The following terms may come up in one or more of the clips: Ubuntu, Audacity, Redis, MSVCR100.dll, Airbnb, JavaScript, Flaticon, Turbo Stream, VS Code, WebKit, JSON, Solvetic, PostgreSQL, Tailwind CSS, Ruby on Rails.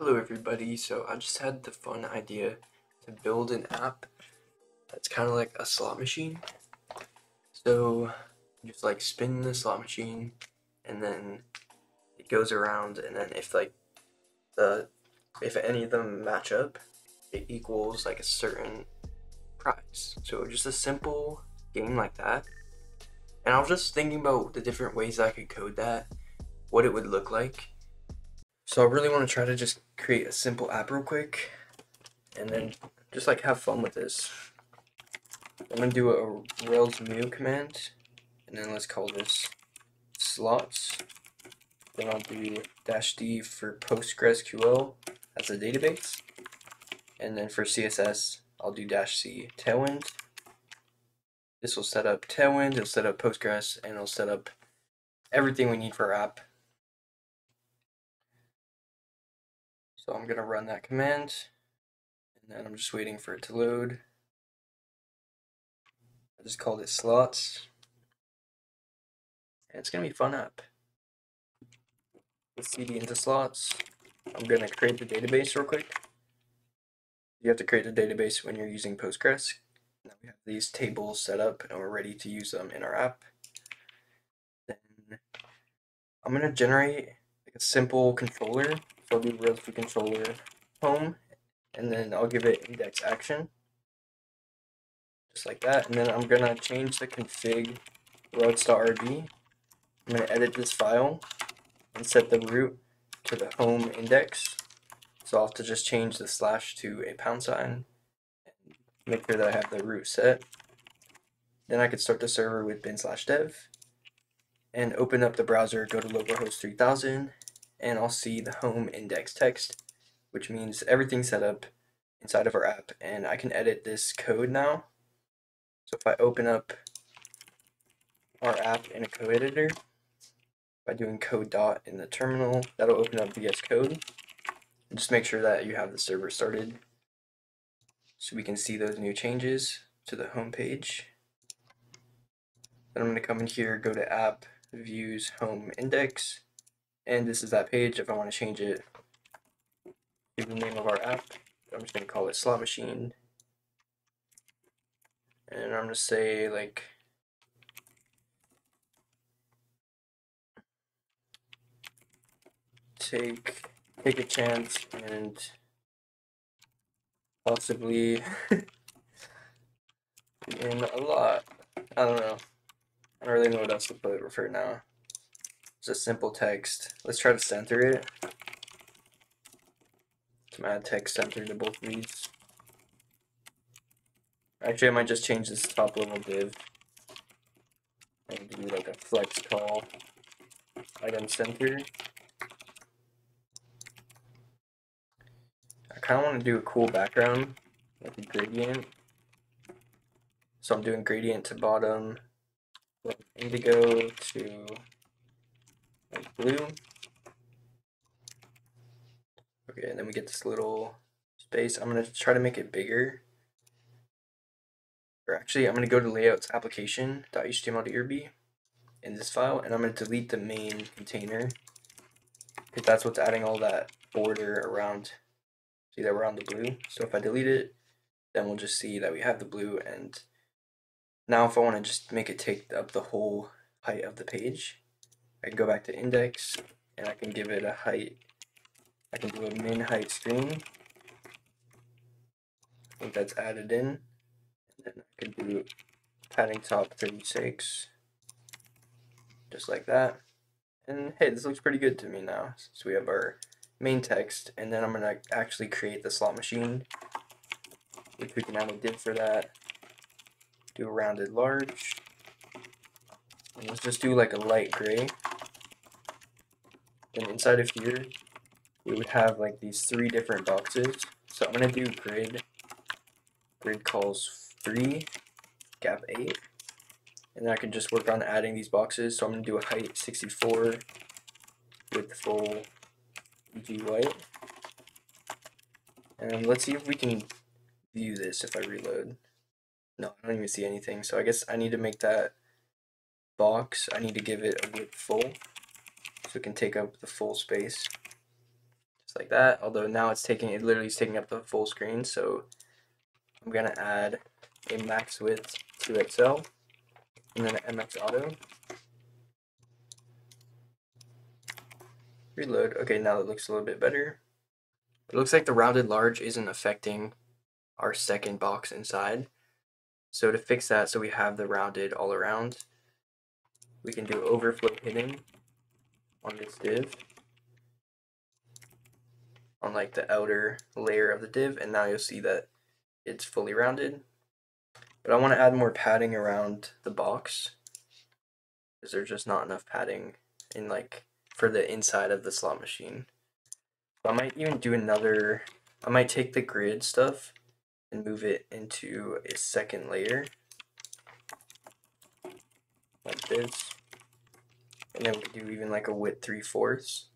Hello everybody, so I just had the fun idea to build an app that's kind of like a slot machine. So you just like spin the slot machine and then it goes around, and then if any of them match up, it equals like a certain prize. So just a simple game like that. And I was just thinking about the different ways I could code that, what it would look like. So I really want to try to just create a simple app real quick and then just like have fun with this. I'm going to do a Rails new command, and then let's call this slots. Then I'll do -d for PostgreSQL as a database. And then for CSS, I'll do -c Tailwind. This will set up Tailwind, it'll set up Postgres, and it'll set up everything we need for our app. So I'm going to run that command, and then I'm just waiting for it to load. I just called it slots, and it's going to be a fun app. Let's cd into slots. I'm going to create the database real quick. You have to create the database when you're using Postgres. Now we have these tables set up, and we're ready to use them in our app. Then I'm going to generate like a simple controller. I'll do Rails for controller home, and then I'll give it index action, just like that. And then I'm gonna change the config routes.rb. I'm gonna edit this file and set the root to the home index. So I'll have to just change the slash to a £, and make sure that I have the root set. Then I could start the server with bin/dev, and open up the browser, go to localhost 3000. And I'll see the home index text, which means everything's set up inside of our app, and I can edit this code now. So if I open up our app in a code editor by doing code dot in the terminal, that'll open up VS Code. And just make sure that you have the server started so we can see those new changes to the home page. Then I'm going to come in here, go to app, views, home index. And this is that page. If I want to change it, give the name of our app. I'm just going to call it slot machine. And I'm going to say, like, take a chance and possibly win a lot. I don't know. I don't really know what else to put for now. Just a simple text. Let's try to center it. Some add text center to both of these. Actually, I might just change this top level div and do like a flex call item center. I kind of want to do a cool background, like a gradient. So I'm doing gradient to bottom, indigo to blue. Okay, and then we get this little space. I'm going to try to make it bigger. Or actually, I'm going to go to layouts application.html.erb in this file, and I'm going to delete the main container because that's what's adding all that border around. See that we're on the blue. So if I delete it, then we'll just see that we have the blue. And now if I want to just make it take up the whole height of the page, I can go back to index, and I can give it a height. I can do a min height screen. I think that's added in. And then I can do padding top 36, just like that. And hey, this looks pretty good to me now. So we have our main text, and then I'm gonna actually create the slot machine, which we can add a div for that. Do a rounded large. And let's just do like a light gray. And inside of here, we would have like these three different boxes. So I'm going to do grid calls 3, gap 8. And then I can just work on adding these boxes. So I'm going to do a height 64 with full EG white. And let's see if we can view this if I reload. No, I don't even see anything. So I guess I need to make that box, I need to give it a width full so it can take up the full space, just like that. Although now it's taking, it literally is taking up the full screen. So I'm gonna add a max width to Excel and then an MX Auto. Reload. Okay, now that looks a little bit better. It looks like the rounded large isn't affecting our second box inside. So to fix that, so we have the rounded all around, we can do overflow hidden on this div, on like the outer layer of the div, and now you'll see that it's fully rounded. But I want to add more padding around the box, because there's just not enough padding in like for the inside of the slot machine. So I might even do another, I might take the grid stuff and move it into a second layer like this, and then we can do even like a width 3/4, so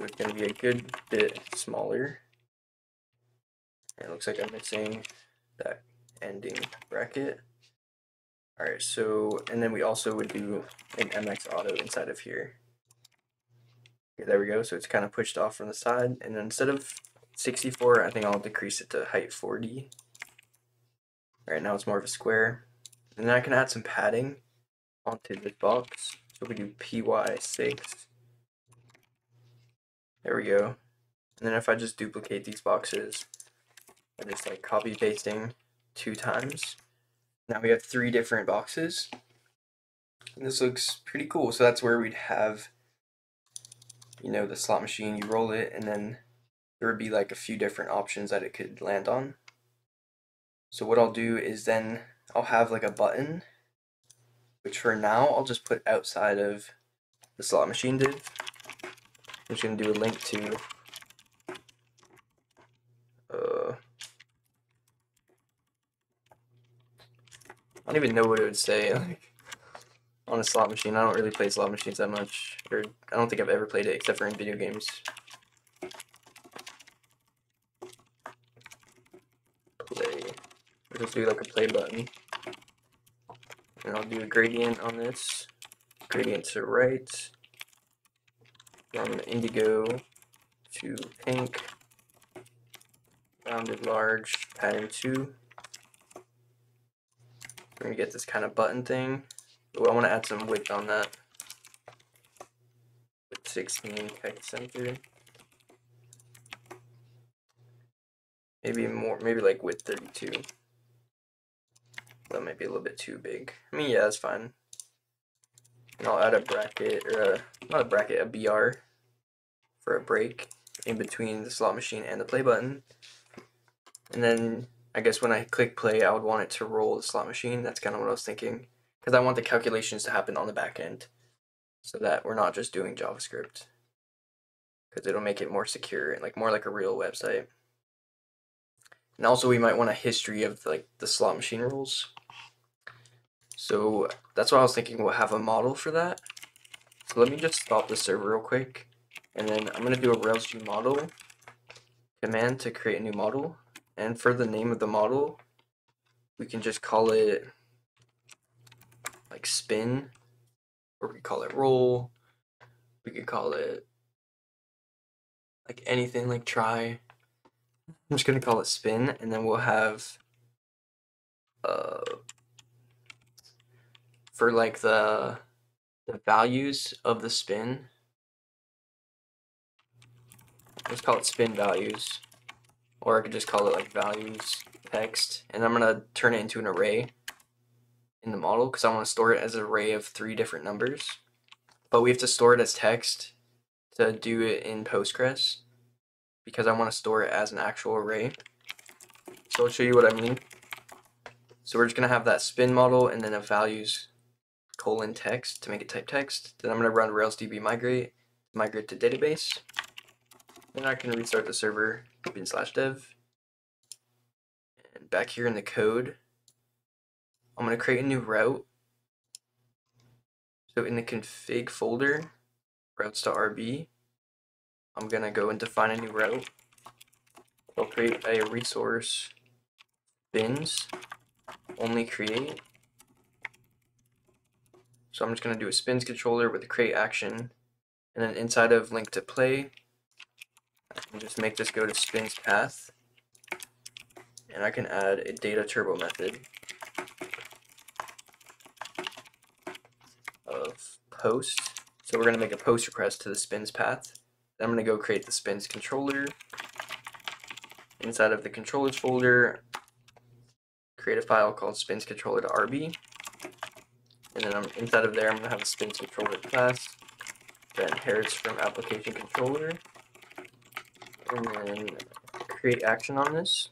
it's going to be a good bit smaller. And it looks like I'm missing that ending bracket. Alright, so, and then we also would do an MX Auto inside of here. Okay, there we go, so it's kind of pushed off from the side, and then instead of 64, I think I'll decrease it to height 40. Alright, now it's more of a square. And then I can add some padding onto this box. So we do PY6. There we go. And then if I just duplicate these boxes, I just like copy pasting 2 times. Now we have 3 different boxes. And this looks pretty cool. So that's where we'd have, you know, the slot machine, you roll it, and then there would be like a few different options that it could land on. So what I'll do is then I'll have like a button, which for now I'll just put outside of the slot machine div. I'm just going to do a link to I don't even know what it would say like on a slot machine. I don't really play slot machines that much, or I don't think I've ever played it except for in video games. I'll just do like a play button, and I'll do a gradient on this, gradient to right, from indigo to pink, rounded large, padding 2. I'm going to get this kind of button thing. Oh, I want to add some width on that, with 16 text center. Maybe more, maybe like width 32. That might be a little bit too big. I mean, yeah, that's fine. And I'll add a bracket, or not a bracket, a BR for a break in between the slot machine and the play button. And then I guess when I click play, I would want it to roll the slot machine. That's kind of what I was thinking, because I want the calculations to happen on the back end, so that we're not just doing JavaScript, because it'll make it more secure and like more like a real website. And also, we might want a history of like the slot machine rolls. So that's what I was thinking, we'll have a model for that. So let me just stop the server real quick, and then I'm going to do a Rails new model command to create a new model. And for the name of the model, we can just call it like spin, or we could call it roll, we could call it like anything, like try. I'm just going to call it spin, and then we'll have for like the values of the spin, let's call it spin values, or I could just call it like values text, and I'm gonna turn it into an array in the model, because I want to store it as an array of 3 different numbers, but we have to store it as text to do it in Postgres, because I want to store it as an actual array. So I'll show you what I mean. So we're just gonna have that spin model and then a values colon text to make it type text. Then I'm gonna run Rails DB migrate to database. Then I can restart the server bin/dev. And back here in the code, I'm gonna create a new route. So in the config folder, routes to RB, I'm gonna go and define a new route. I'll create a resource bins. Only create. So I'm just going to do a spins controller with a create action, and then inside of link to play, and just make this go to spins path, and I can add a data turbo method of post. So we're going to make a post request to the spins path. Then I'm going to go create the spins controller. Inside of the controllers folder, create a file called spins controller.rb. And then inside of there, I'm going to have a spins controller class that inherits from application controller. And then create action on this.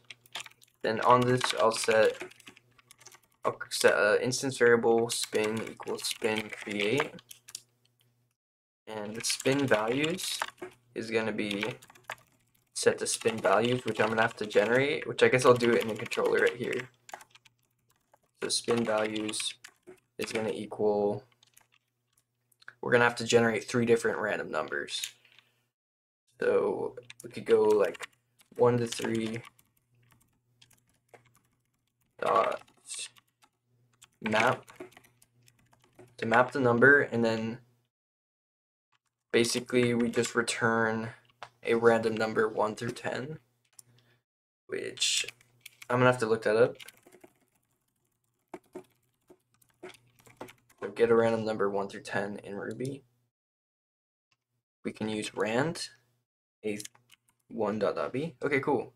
Then on this, I'll set an instance variable spin equals spin create. And the spin values is going to be set to spin values, which I'm going to have to generate, which I guess I'll do it in the controller right here. So spin values is going to equal, we're going to have to generate 3 different random numbers. So we could go like 1 to 3 dot map to map the number, and then basically we just return a random number 1 through 10, which I'm going to have to look that up. So get a random number 1 through 10 in Ruby. We can use rand a1.b. Okay, cool.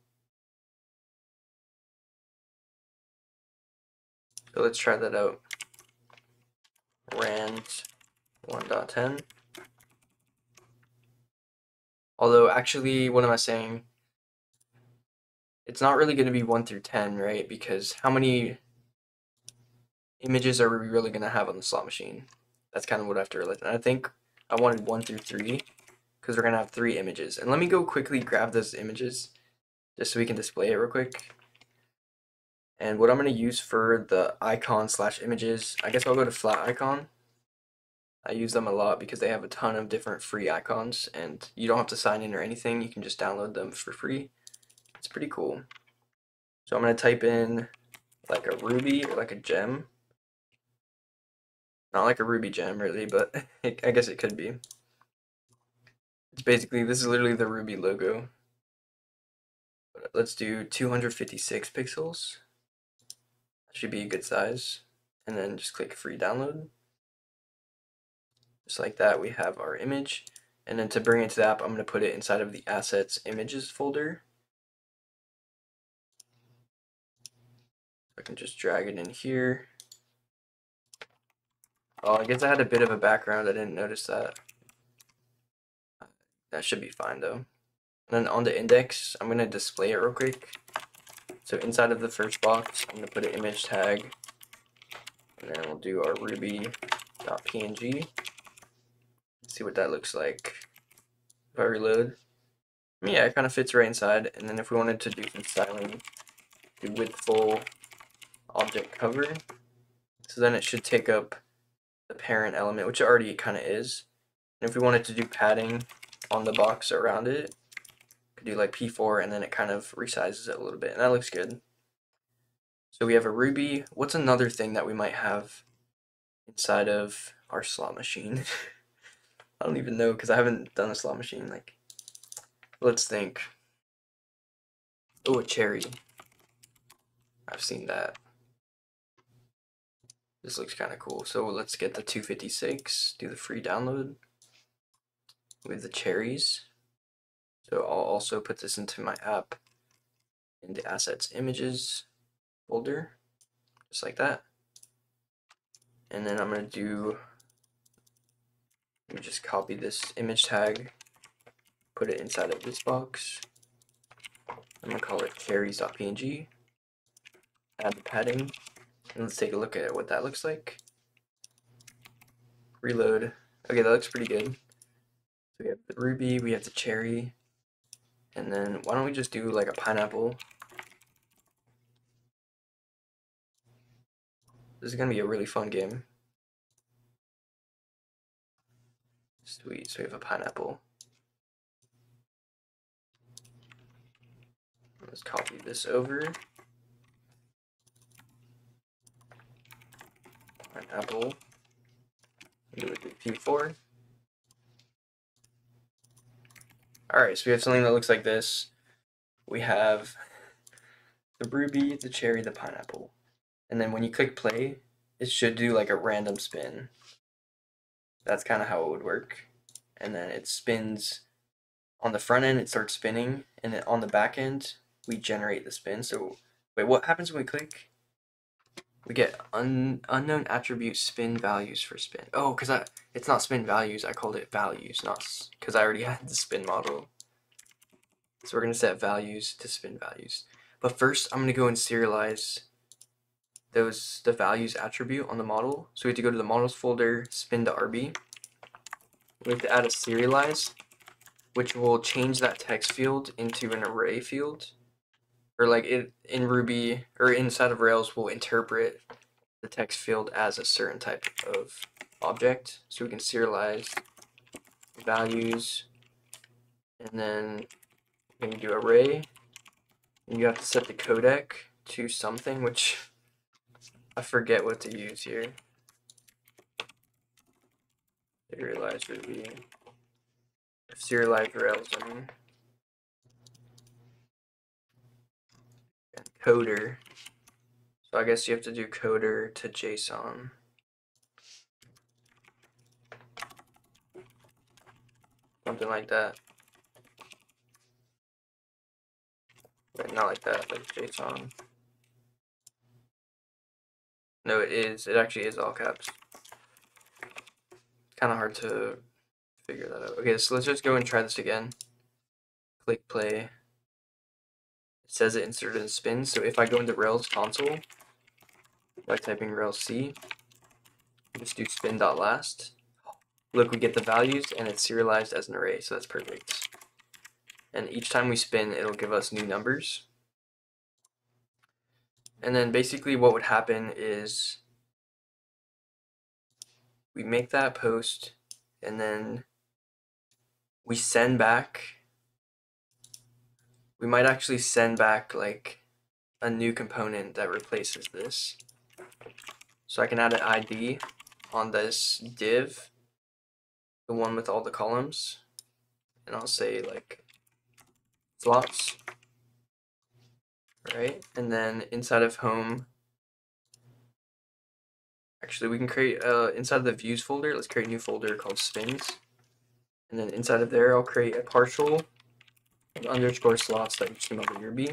So let's try that out. Rand 1.10. Although, actually, what am I saying? It's not really going to be 1 through 10, right? Because how many images are we really going to have on the slot machine? That's kind of what I have to realize. And I think I wanted 1 through 3, because we're going to have 3 images. And let me go quickly grab those images, just so we can display it real quick. And what I'm going to use for the icon slash images, I guess I'll go to Flaticon. I use them a lot because they have a ton of different free icons, and you don't have to sign in or anything. You can just download them for free. It's pretty cool. So I'm going to type in like a ruby or like a gem. Not like a ruby gem really, but I guess it could be. It's basically, this is literally the Ruby logo. Let's do 256 pixels. That should be a good size. And then just click free download. Just like that, we have our image. And then to bring it to the app, I'm going to put it inside of the assets images folder. I can just drag it in here. Oh, I guess I had a bit of a background. I didn't notice that. That should be fine though. And then on the index, I'm going to display it real quick. So inside of the first box, I'm going to put an image tag. And then we'll do our ruby.png. See what that looks like. If I reload, yeah, it kind of fits right inside. And then if we wanted to do some styling, do width full object cover. So then it should take up the parent element, which it already kind of is. And if we wanted to do padding on the box around it, could do like P4, and then it kind of resizes it a little bit, and that looks good. So we have a Ruby. What's another thing that we might have inside of our slot machine? I don't even know, because I haven't done a slot machine. Like, let's think. Oh, a cherry. I've seen that. This looks kind of cool. So let's get the 256, do the free download with the cherries. So I'll also put this into my app in the assets images folder, just like that. And then I'm going to do, let me just copy this image tag, put it inside of this box. I'm going to call it cherries.png, add the padding, and let's take a look at what that looks like. Reload. Okay, that looks pretty good. So we have the ruby, we have the cherry, and then why don't we just do like a pineapple? This is going to be a really fun game. Sweet, so we have a pineapple. Let's copy this over. Pineapple. Do it with P4. Alright, so we have something that looks like this. We have the ruby, the cherry, the pineapple. And then when you click play, it should do like a random spin. That's kind of how it would work. And then it spins on the front end, it starts spinning. And then on the back end, we generate the spin. So, wait, what happens when we click? We get unknown attribute spin values for spin. Oh, because it's not spin values. I called it values, not because I already had the spin model. So we're going to set values to spin values. But first, I'm going to go and serialize the values attribute on the model. So we have to go to the models folder, spin.rb. We have to add a serialize, which will change that text field into an array field. Or like it in Ruby or inside of Rails will interpret the text field as a certain type of object. So we can serialize values and then we can do array. And you have to set the codec to something, which I forget what to use here. Serialize Ruby. Serialize Rails, I mean. Coder. So I guess you have to do coder to JSON. Something like that. But not like that, like JSON. No, it is. It actually is all caps. Kind of hard to figure that out. Okay, so let's just go and try this again. Click play. It says it inserted in spin, so if I go into Rails console by typing Rails C, just do spin.last. Look, we get the values and it's serialized as an array, so that's perfect. And each time we spin, it'll give us new numbers. And then basically what would happen is we make that post and then we send back. We might actually send back like a new component that replaces this. So I can add an ID on this div, the one with all the columns, and I'll say like flops, right? And then inside of home, actually we can create, inside of the views folder, let's create a new folder called spins. And then inside of there, I'll create a partial underscore slots that came out of Ruby,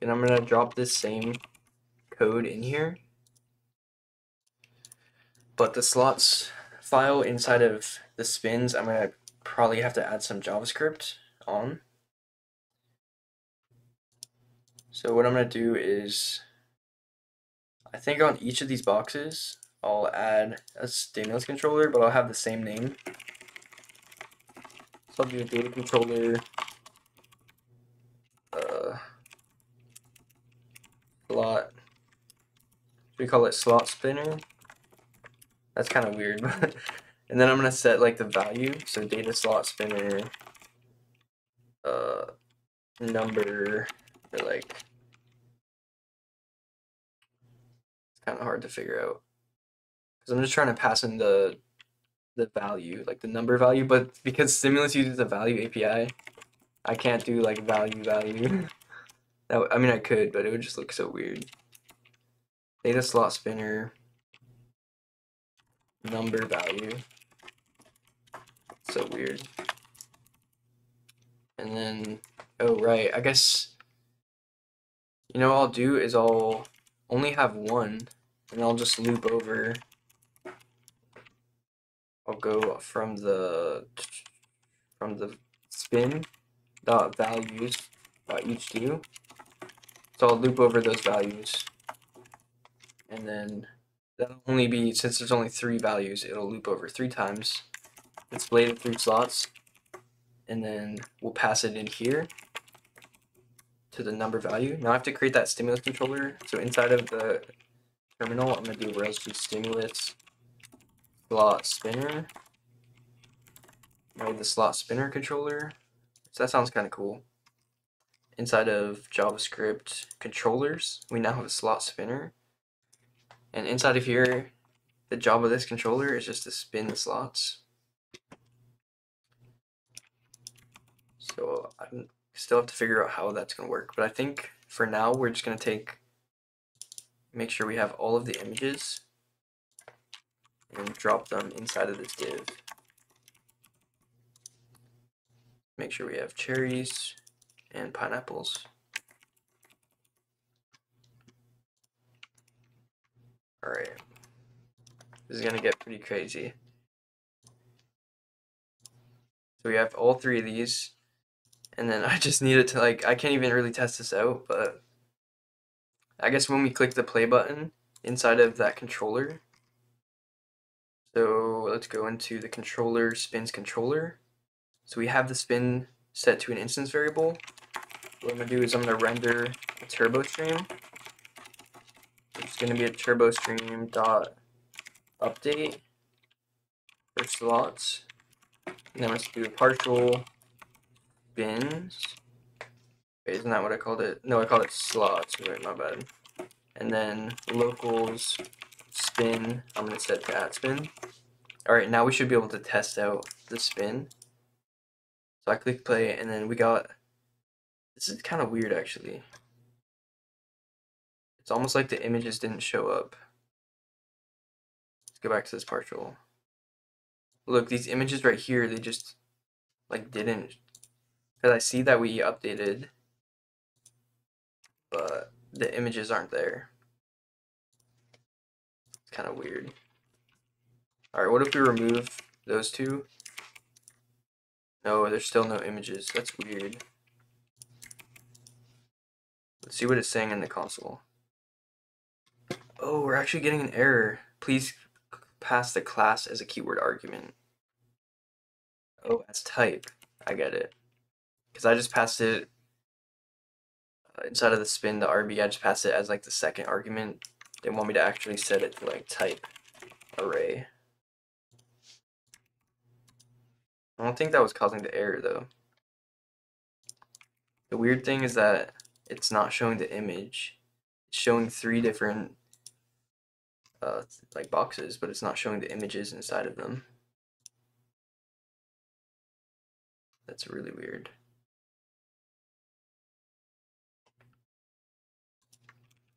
and I'm gonna drop this same code in here, but the slots file inside of the spins, I'm gonna probably have to add some JavaScript on. So what I'm gonna do is, I think on each of these boxes, I'll add a stimulus controller, but I'll have the same name. So I'll do a data controller. Slot. We call it slot spinner. That's kind of weird, but and then I'm gonna set like the value. So data slot spinner. Number. Or like. It's kind of hard to figure out because I'm just trying to pass in the value, like the number value. But because Stimulus uses the value API, I can't do like value. I mean, I could, but it would just look so weird. Data slot spinner number value. So weird. And then, oh right, I guess, you know what I'll do is I'll only have one, and I'll just loop over. I'll go from the spin dot values dot each do. So I'll loop over those values, and then that'll only be, since there's only three values, it'll loop over three times, display the three slots, and then we'll pass it in here to the number value. Now I have to create that stimulus controller. So inside of the terminal, I'm gonna do Rails to stimulus slot spinner. Made the slot spinner controller. So that sounds kind of cool. Inside of JavaScript controllers, we now have a slot spinner. And inside of here, the job of this controller is just to spin the slots. So I still have to figure out how that's going to work. But I think for now, we're just going to make sure we have all of the images and drop them inside of this div. Make sure we have cherries and pineapples. All right, this is going to get pretty crazy. So we have all three of these, and then I just need it to, like, I can't even really test this out, but I guess when we click the play button inside of that controller, so let's go into the controller spins controller. So we have the spin set to an instance variable. What I'm going to do is I'm going to render a turbo stream. It's going to be a turbo stream dot update for slots, and then let's do partial bins. Wait, isn't that what I called it? No, I called it slots. Wait, my bad. And then locals spin. I'm going to set to @spin. All right, now we should be able to test out the spin. So I click play, and then we got. This is kind of weird, actually. It's almost like the images didn't show up. Let's go back to this partial. Look, these images right here, they just like didn't, because I see that we updated, but the images aren't there. It's kind of weird. All right, what if we remove those two? No, there's still no images. That's weird. Let's see what it's saying in the console. Oh, we're actually getting an error. Please pass the class as a keyword argument. Oh, as type. I get it. Because I just passed it inside of the spin, the RB, I just passed it as like the second argument. They want me to actually set it to like type array. I don't think that was causing the error though. The weird thing is that it's not showing the image. It's showing three different like boxes, but it's not showing the images inside of them. That's really weird.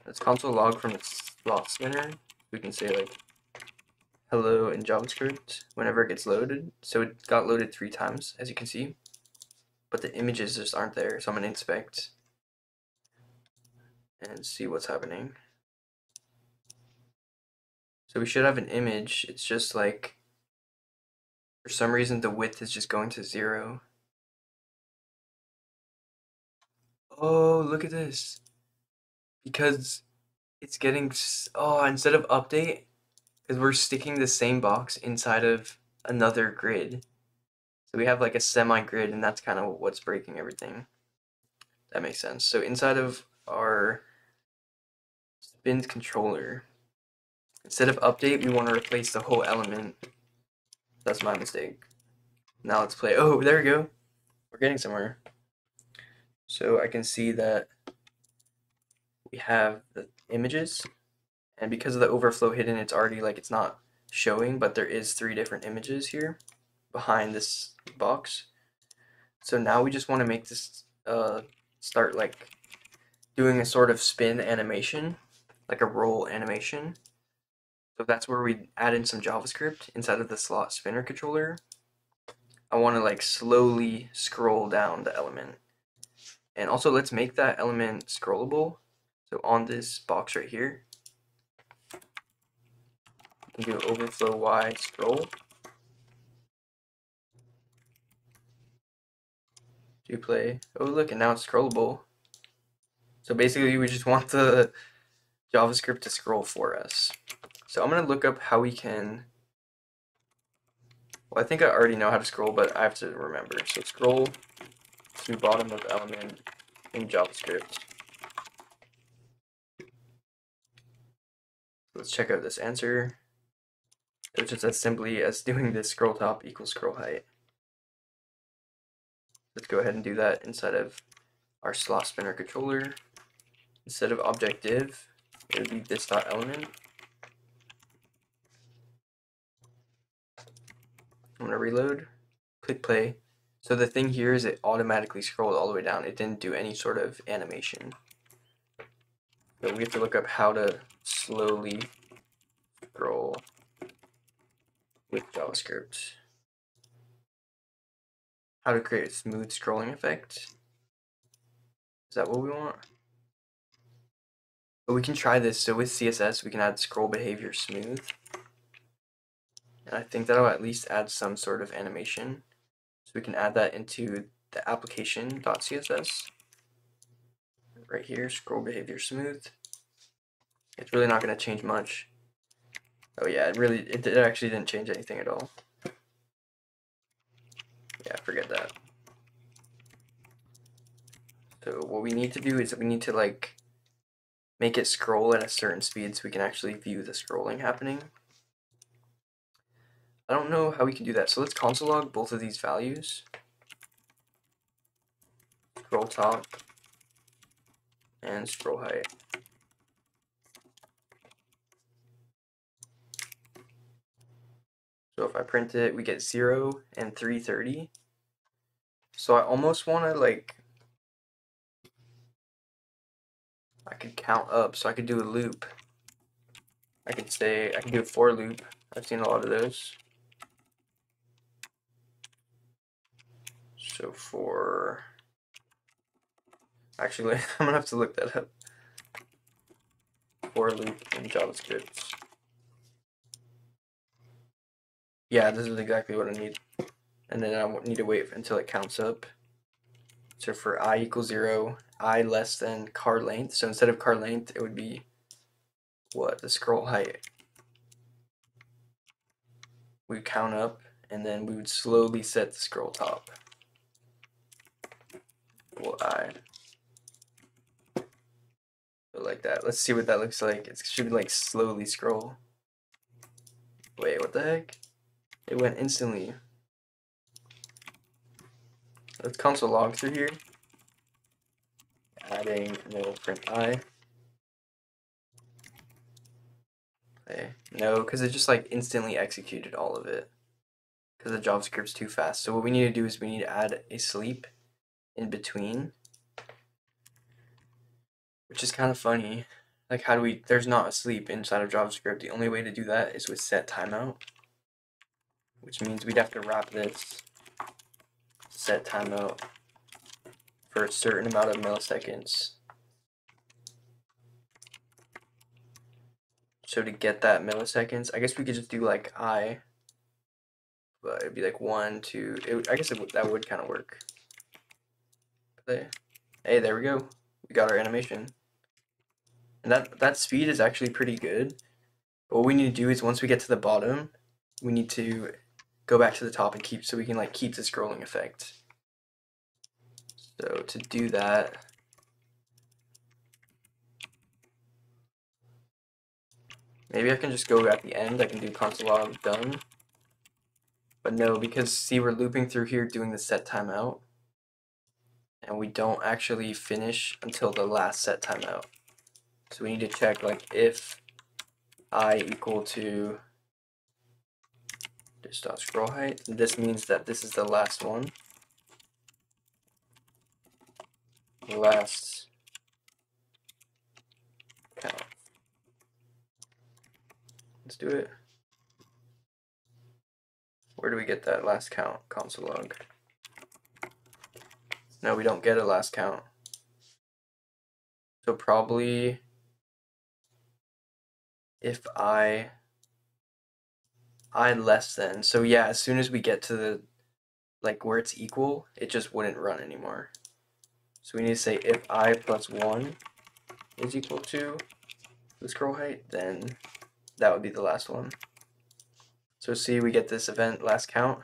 Let's console log from the slot spinner. We can say like hello in JavaScript whenever it gets loaded. So it got loaded 3 times, as you can see, but the images just aren't there. So I'm gonna inspect and see what's happening. So we should have an image, it's just like, for some reason the width is just going to 0. Oh, look at this. Because it's getting, oh, instead of update, because we're sticking the same box inside of another grid. So we have like a semi-grid, and that's kind of what's breaking everything. That makes sense. So inside of our spin controller, instead of update, we want to replace the whole element. That's my mistake. Now let's play. Oh, there we go. We're getting somewhere. So I can see that we have the images. And because of the overflow hidden, it's already like it's not showing, but there is 3 different images here behind this box. So now we just want to make this start like doing a sort of spin animation, like a roll animation. So that's where we add in some JavaScript inside of the slot spinner controller. I want to like slowly scroll down the element. And also let's make that element scrollable. So on this box right here, we can do overflow y scroll. Do play. Oh look, and now it's scrollable. So basically we just want the JavaScript to scroll for us. So I'm going to look up how we can, well, I think I already know how to scroll, but I have to remember. So scroll to bottom of element in JavaScript. Let's check out this answer. It's just as simply as doing this scroll top equals scroll height. Let's go ahead and do that inside of our slot spinner controller. Instead of object div, it would be this dot element. I'm going to reload, click play, So the thing here is it automatically scrolled all the way down. It didn't do any sort of animation. So we have to look up how to slowly scroll with JavaScript. How to create a smooth scrolling effect. Is that what we want? But we can try this. So with CSS, we can add scroll behavior smooth. And I think that'll at least add some sort of animation. So we can add that into the application.css. Right here, scroll behavior smooth. It's really not going to change much. Oh yeah, it actually didn't change anything at all. Yeah, forget that. So what we need to do is we need to like make it scroll at a certain speed so we can actually view the scrolling happening. I don't know how we can do that, so let's console log both of these values. Scroll top and scroll height. So if I print it, we get 0 and 330. So I almost want to like, I could count up, so I could do a loop. I could say, I could do a for loop. I've seen a lot of those. So for, actually, I'm gonna have to look that up. For loop in JavaScript. Yeah, this is exactly what I need. And then I need to wait until it counts up. So for I equals 0, I less than car length. So instead of car length, it would be what? The scroll height. We would count up, and then we would slowly set the scroll top. Well, but like that. Let's see what that looks like. It should be like slowly scroll. Wait, what the heck? It went instantly. Let's console log through here. Adding no print I. Okay. No, because it just like instantly executed all of it. Because the JavaScript's too fast. So what we need to do is we need to add a sleep in between. Which is kind of funny. Like how do we, there's not a sleep inside of JavaScript. The only way to do that is with set timeout. Which means we'd have to wrap this set timeout for a certain amount of milliseconds. So to get that milliseconds, I guess we could just do like I, but it'd be like 1, 2. I guess that would kind of work. Hey, there we go. We got our animation, and that speed is actually pretty good. But what we need to do is once we get to the bottom, we need to go back to the top and keep, so we can like keep the scrolling effect. So to do that, maybe I can just go at the end, I can do console log done. But no, because see we're looping through here doing the set timeout. And we don't actually finish until the last set timeout. So we need to check like if I equal to Scroll height. This means that this is the last one. Last count. Let's do it. Where do we get that last count? Console log. No, we don't get a last count. So probably if I less than. So yeah, as soon as we get to the like where it's equal, it just wouldn't run anymore. So we need to say if I plus 1 is equal to the scroll height, then that would be the last one. So see, we get this event last count.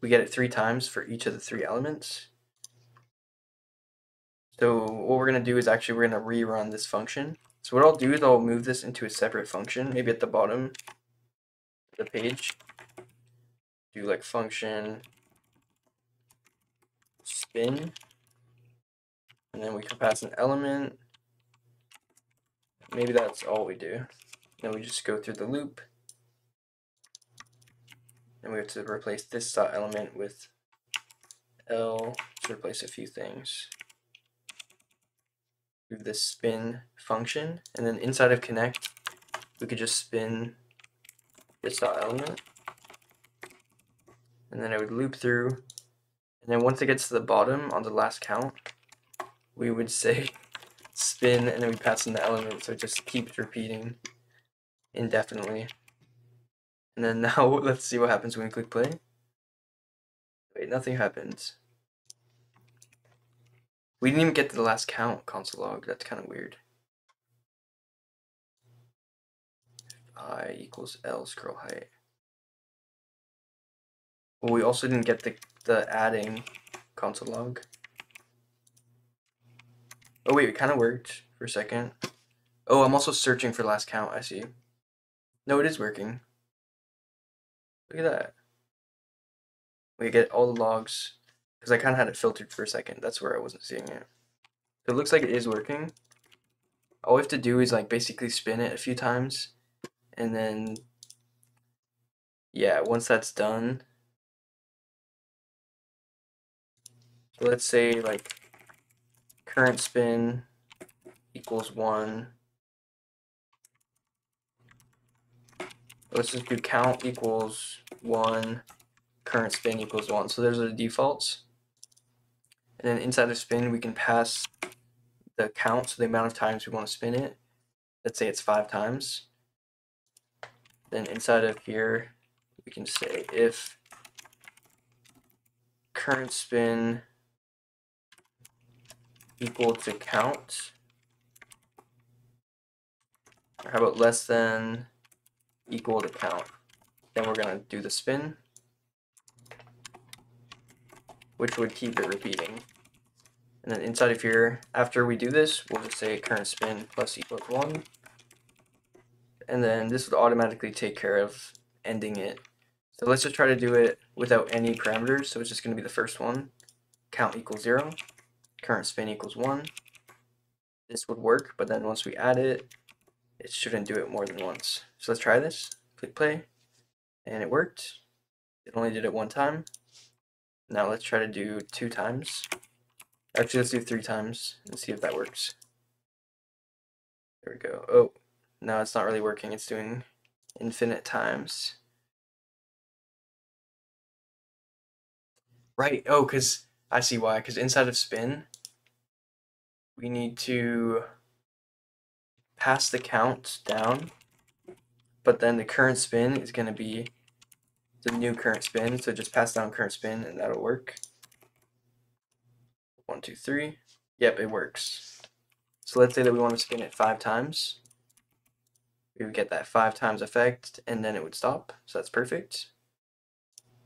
We get it 3 times for each of the 3 elements. So what we're going to do is actually we're going to rerun this function. So what I'll do is I'll move this into a separate function, maybe at the bottom the page, do like function spin, and then we can pass an element. Maybe that's all we do. Then we just go through the loop, and we have to replace this dot element with L to replace a few things. Do the spin function, and then inside of connect, we could just spin this.element, and then I would loop through, and then once it gets to the bottom on the last count, we would say spin, and then we pass in the element, so it just keeps repeating indefinitely. And then now let's see what happens when we click play. Wait, nothing happens. We didn't even get to the last count, console log. That's kind of weird. I equals L scroll height. Well, we also didn't get the adding console log. Oh wait, it kind of worked for a second. Oh, I'm also searching for last count, I see. No, it is working. Look at that. We get all the logs, because I kind of had it filtered for a second. That's where I wasn't seeing it. So it looks like it is working. All we have to do is like basically spin it a few times, and then yeah, once that's done, let's say like current spin equals 1. Let's just do count equals 1, current spin equals 1. So those are the defaults. And then inside of spin, we can pass the count, so the amount of times we want to spin it. Let's say it's 5 times. Then inside of here, we can say if current spin equal to count, or how about less than equal to count, then we're going to do the spin, which would keep it repeating. And then inside of here, after we do this, we'll just say current spin plus equals 1, and then this would automatically take care of ending it. So let's just try to do it without any parameters. So it's just going to be the first one, count equals 0, current spin equals 1. This would work, but then once we add it, it shouldn't do it more than once. So let's try this. Click play, and it worked. It only did it one time. Now let's try to do 2 times. Actually, let's do 3 times and see if that works. There we go. Oh, no, it's not really working. It's doing infinite times. Right. Oh, because I see why. Because inside of spin, we need to pass the count down, but then the current spin is going to be the new current spin, so just pass down current spin and that'll work. 1, 2, 3. Yep, it works. So let's say that we want to spin it 5 times. We would get that 5 times effect, and then it would stop, so that's perfect.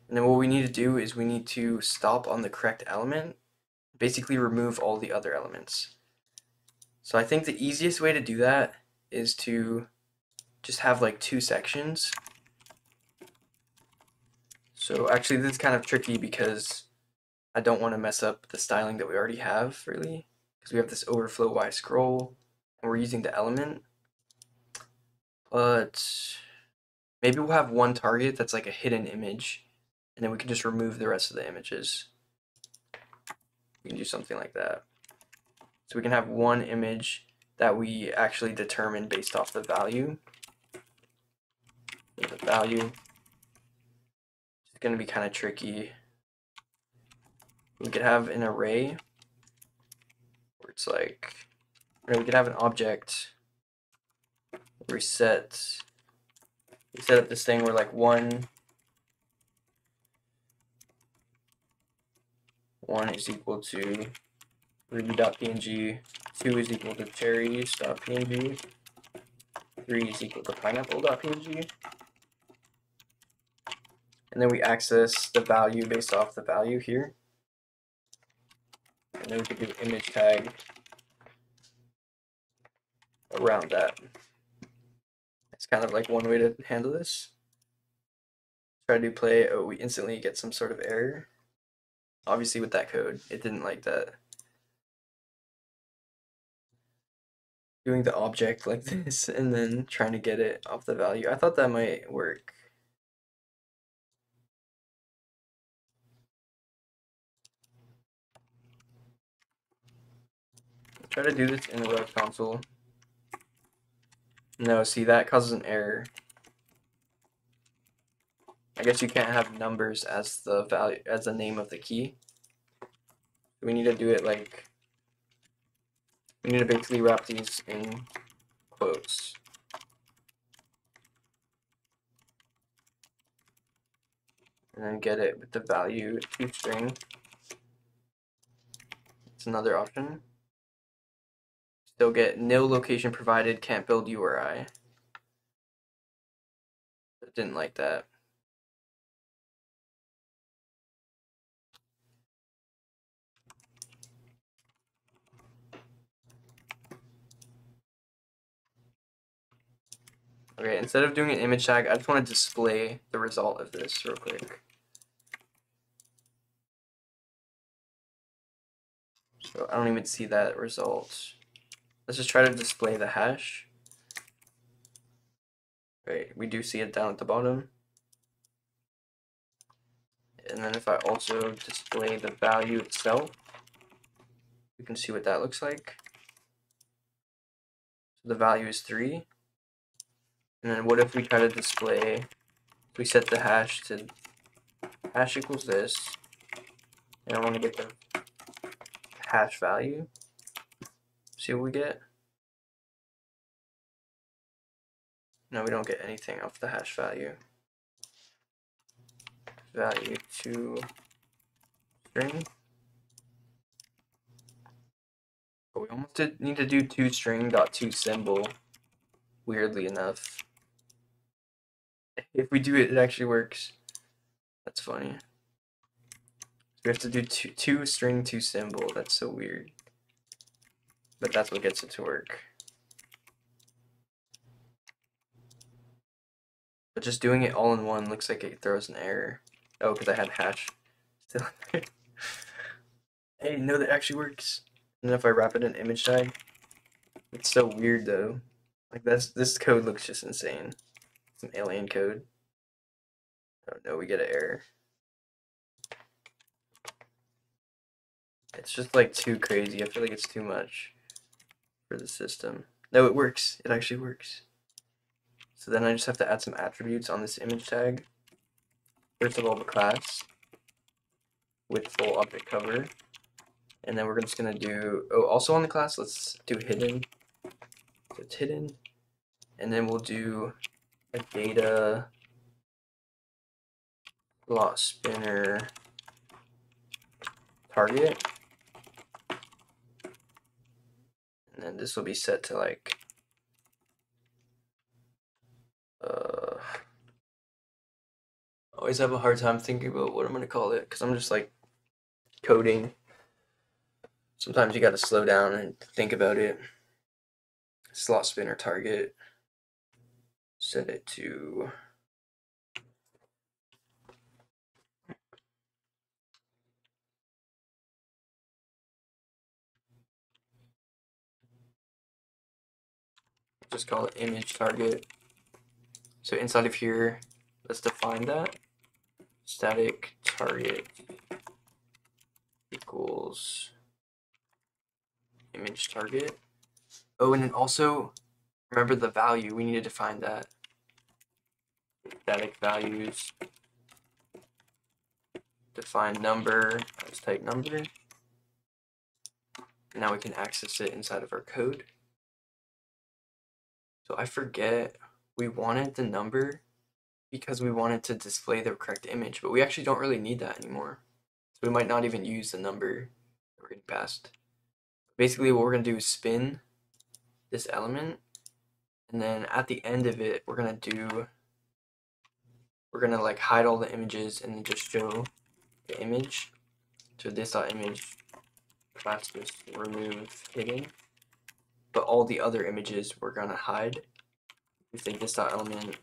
And then what we need to do is we need to stop on the correct element, basically remove all the other elements. So I think the easiest way to do that is to just have like 2 sections. So actually this is kind of tricky because I don't want to mess up the styling that we already have, really, because we have this overflow Y scroll and we're using the element. But maybe we'll have one target that's like a hidden image, and then we can just remove the rest of the images. We can do something like that. So we can have one image that we actually determine based off the value. There's a value. It's going to be kind of tricky. We could have an array where it's like, or we could have an object reset. We set up this thing where like one is equal to ruby.png, 2 is equal to cherries.png, 3 is equal to pineapple.png, and then we access the value based off the value here, and then we can do image tag around that. It's kind of like one way to handle this. Try to play. Oh, we instantly get some sort of error. Obviously with that code, it didn't like that. Doing the object like this and then trying to get it off the value. I thought that might work. Try to do this in the web console. No, see, that causes an error. I guess you can't have numbers as the value, as the name of the key. We need to do it like, we need to basically wrap these in quotes. And then get it with the value toString. It's another option. Still get nil location provided, can't build URI. I didn't like that. Okay, instead of doing an image tag, I just want to display the result of this real quick. So I don't even see that result. Let's just try to display the hash. Right, we do see it down at the bottom. And then if I also display the value itself, we can see what that looks like. So the value is 3. And then what if we try to display, we set the hash to hash equals this, and I want to get the hash value. See what we get? No, we don't get anything off the hash value. Value to string. But we almost need to do toString.toSymbol, weirdly enough. If we do it, it actually works. That's funny. We have to do toString.toSymbol. That's so weird. But that's what gets it to work. But just doing it all in one looks like it throws an error. Oh, because I had hash still in there. Hey, no, that actually works. And then if I wrap it in image tag, it's so weird though. Like this code looks just insane. Some alien code. Oh no, we get an error. It's just like too crazy. I feel like it's too much for the system. No, it works. It actually works. So then I just have to add some attributes on this image tag. First of all, the class with full object cover. And then we're just gonna do, oh, also on the class, let's do hidden. So it's hidden. And then we'll do a data slot spinner target. And then this will be set to like always have a hard time thinking about what I'm gonna call it, because I'm just like coding. Sometimes you gotta slow down and think about it. Slot spinner target. Set it to just call it image target. So inside of here, let's define that. Static target equals image target. Oh, and then also remember the value. We need to define that. Static values. Define number. Let's type number. Now we can access it inside of our code. So I forget, we wanted the number because we wanted to display the correct image, but we actually don't really need that anymore. So we might not even use the number that we're getting passed. Basically what we're going to do is spin this element, and then at the end of it, we're going to do, we're going to like hide all the images and then just show the image. So this.image class just remove hidden. But all the other images we're gonna hide. We say this dot element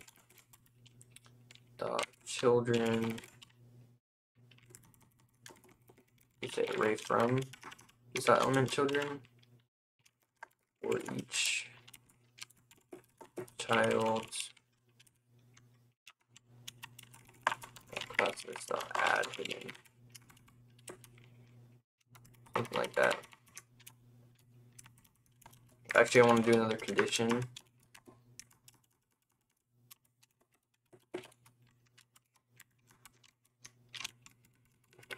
dot children. We say array from this dot element children for each child class this dot add hidden, something like that. Actually, I want to do another condition.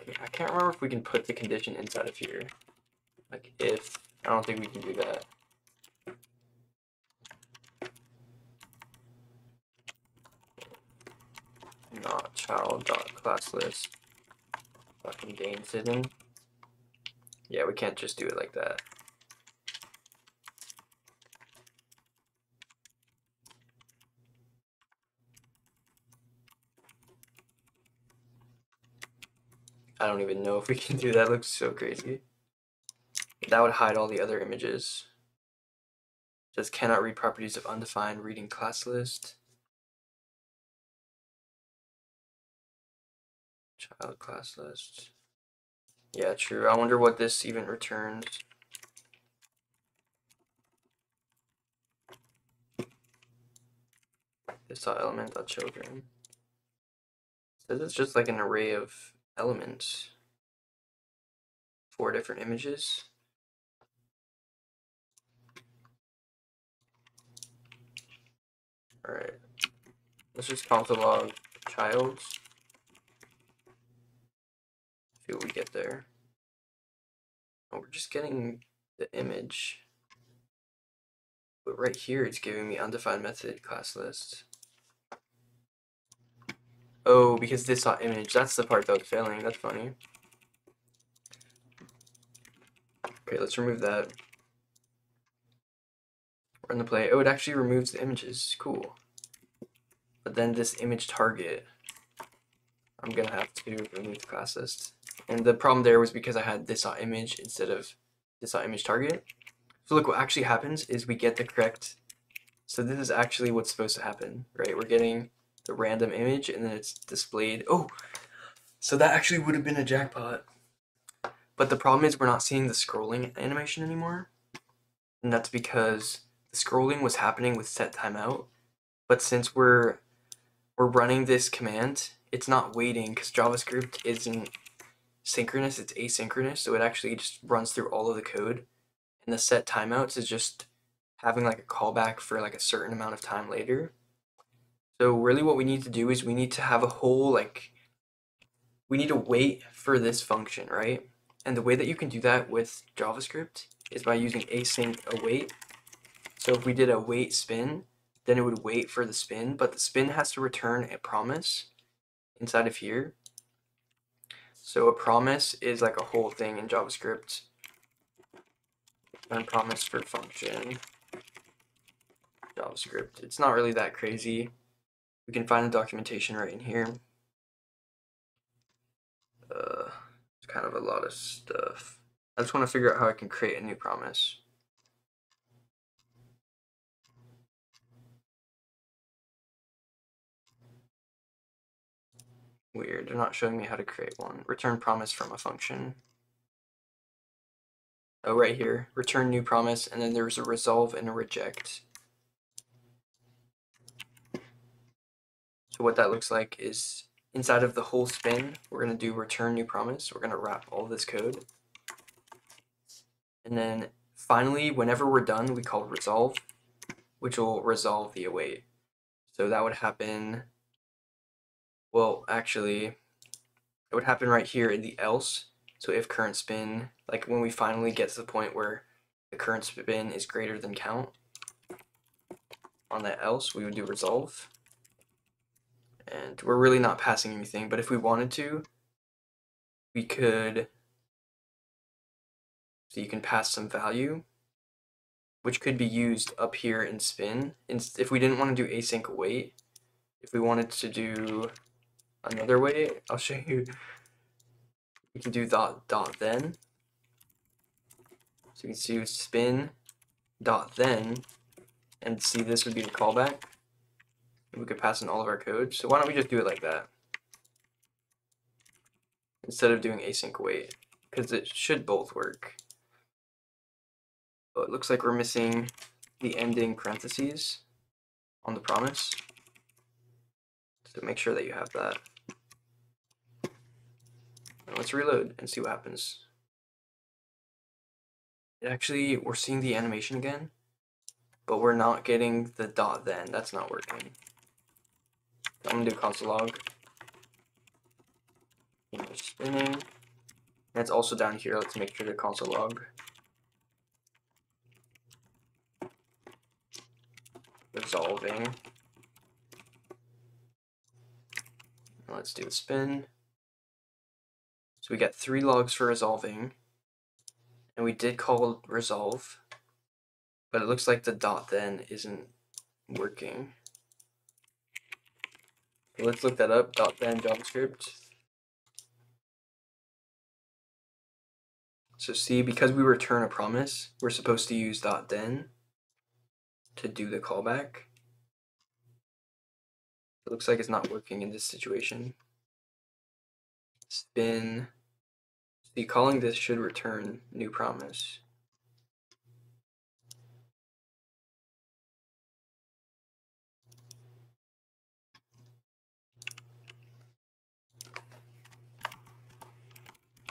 Okay, I can't remember if we can put the condition inside of here. Like if, I don't think we can do that. Not child.classlist. Fucking Dane's hidden. Yeah, we can't just do it like that. I don't even know if we can do that. It looks so crazy. That would hide all the other images. Just cannot read properties of undefined reading class list. Child class list. Yeah, true. I wonder what this even returns. This.element.children. So this is just like an array of elements. 4 different images. Alright. Let's just console log child. See what we get there. Oh, we're just getting the image. But right here it's giving me undefined method class list. Oh, because this dot image, that's the part that's failing, that's funny. Okay, let's remove that. Run the play. Oh, it actually removes the images. Cool. But then this image target, I'm gonna have to remove the class list. And the problem there was because I had this image instead of this image target. So look, what actually happens is we get the correct. So this is actually what's supposed to happen, right? We're getting the random image and then it's displayed. Oh, so that actually would have been a jackpot. But the problem is we're not seeing the scrolling animation anymore. And that's because the scrolling was happening with set timeout. But since we're running this command, it's not waiting because JavaScript isn't synchronous, it's asynchronous, so it actually just runs through all of the code. And the set timeouts is just having like a callback for like a certain amount of time later. So really what we need to do is we need to have a whole like, we need to wait for this function, right? And the way that you can do that with JavaScript is by using async await. So if we did a wait spin, then it would wait for the spin, but the spin has to return a promise inside of here. So a promise is like a whole thing in JavaScript. Run promise for function JavaScript. It's not really that crazy. We can find the documentation right in here. It's kind of a lot of stuff. I just want to figure out how I can create a new promise. Weird, they're not showing me how to create one. Return promise from a function. Oh, right here. Return new promise, and then there's a resolve and a reject. So what that looks like is inside of the whole spin, we're going to do return new promise. We're going to wrap all this code. And then finally, whenever we're done, we call resolve, which will resolve the await. So that would happen. Well, actually, it would happen right here in the else. So if current spin, like when we finally get to the point where the current spin is greater than count, on that else, we would do resolve. And we're really not passing anything, but if we wanted to, we could. So you can pass some value, which could be used up here in spin. And if we didn't want to do async await, if we wanted to do another way, I'll show you. We can do .then. So you can see spin .then, and see this would be the callback. And we could pass in all of our code. So why don't we just do it like that instead of doing async await? Because it should both work. But it looks like we're missing the ending parentheses on the promise. So make sure that you have that. Now let's reload and see what happens. It actually, we're seeing the animation again, but we're not getting the dot then. That's not working. I'm gonna do console log. We're spinning. That's also down here. Let's make sure the console log. Resolving. Let's do a spin. So we got 3 logs for resolving. And we did call resolve, but it looks like the dot then isn't working. Okay, let's look that up, dot then JavaScript. So see, because we return a promise, we're supposed to use dot then to do the callback. It looks like it's not working in this situation. Spin. See, calling this should return new promise.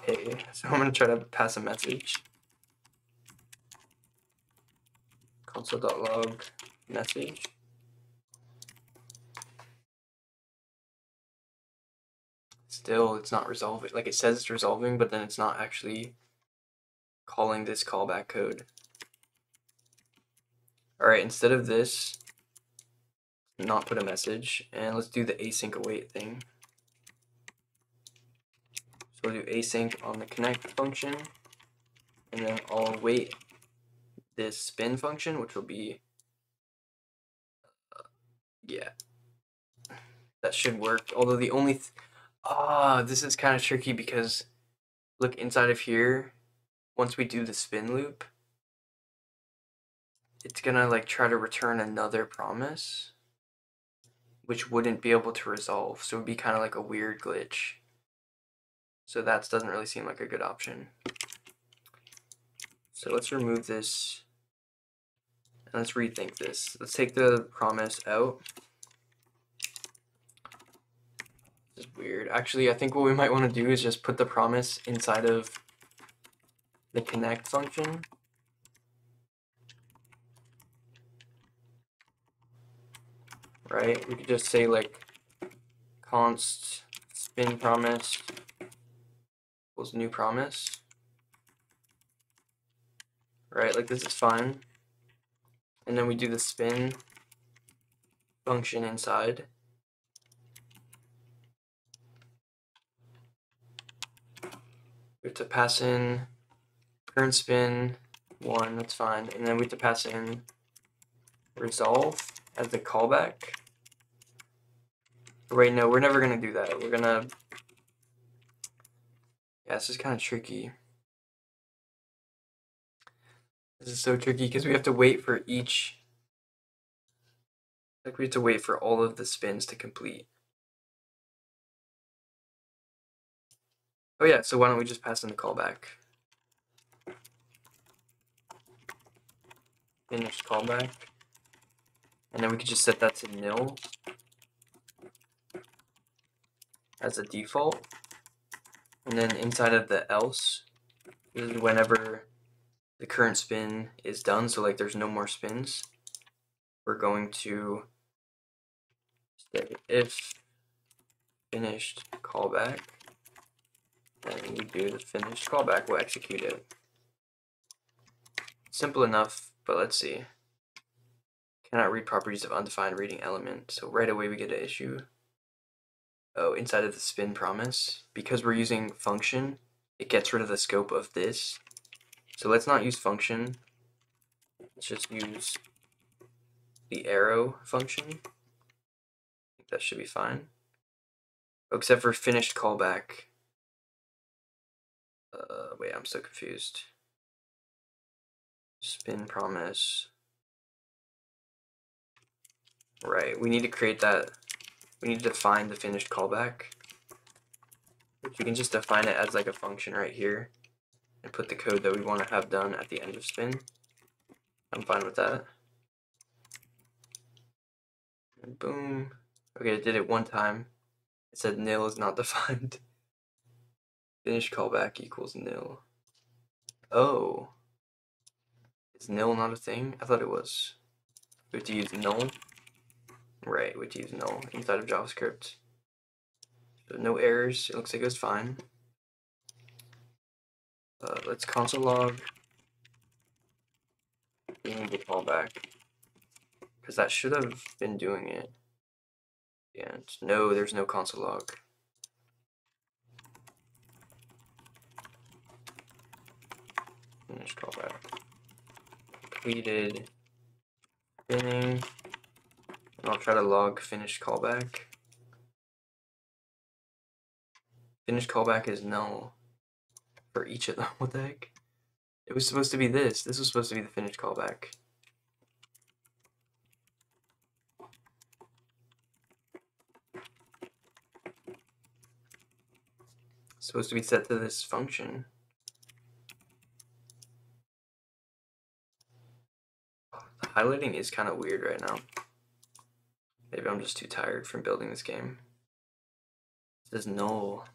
Hey, so I'm going to try to pass a message. Console.log message. Still, it's not resolving. Like, it says it's resolving, but then it's not actually calling this callback code. Alright, instead of this, not put a message, and let's do the async await thing. So we'll do async on the connect function, and then I'll await this spin function, which will be, yeah, that should work. Although the only this is kind of tricky because look inside of here, once we do the spin loop, it's gonna like try to return another promise, which wouldn't be able to resolve. So it would be kind of like a weird glitch. So that doesn't really seem like a good option. So let's remove this and let's rethink this. Let's take the promise out. This is weird. Actually, I think what we might want to do is just put the promise inside of the connect function. Right? We could just say like const spin promise equals new promise. Right? Like this is fine. And then we do the spin function inside. We have to pass in current spin 1, that's fine, and then we have to pass in resolve as the callback. Wait, no, we're never going to do that. We're going to, yeah, this is kind of tricky. This is so tricky because we have to wait for each, like we have to wait for all of the spins to complete. Oh yeah, so why don't we just pass in the callback? Finish callback. And then we could just set that to nil as a default. And then inside of the else, this is whenever the current spin is done, so like there's no more spins, we're going to say if finished callback. And we do the finished callback, we'll execute it. Simple enough, but let's see. Cannot read properties of undefined reading element. So right away we get an issue. Oh, inside of the spin promise, because we're using function, it gets rid of the scope of this. So let's not use function. Let's just use the arrow function. I think that should be fine. Oh, except for finished callback. Wait, I'm so confused. Spin promise. Right, we need to create that. We need to define the finished callback. Which we can just define it as like a function right here. And put the code that we want to have done at the end of spin. I'm fine with that. And boom. Okay, it did it one time. It said nil is not defined. Finish callback equals nil. Oh. Is nil not a thing? I thought it was. We have to use null. Right, we have to use null inside of JavaScript. So no errors. It looks like it was fine. Let's console log. We need the callback because that should have been doing it. And no, there's no console log. Finish callback. Completed spinning. And I'll try to log finish callback. Finish callback is null for each of them. What the heck? It was supposed to be this. This was supposed to be the finish callback. It's supposed to be set to this function. The highlighting is kind of weird right now. Maybe I'm just too tired from building this game. It says null.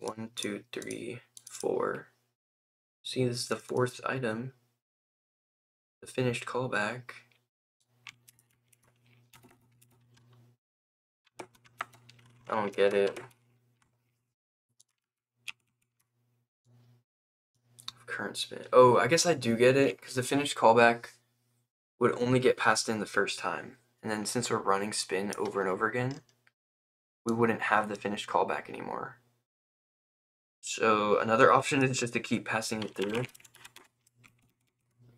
1, 2, 3, 4. See, this is the fourth item. The finished callback. I don't get it. Current spin. Oh, I guess I do get it, because the finished callback would only get passed in the first time. And then since we're running spin over and over again, we wouldn't have the finished callback anymore. So another option is just to keep passing it through.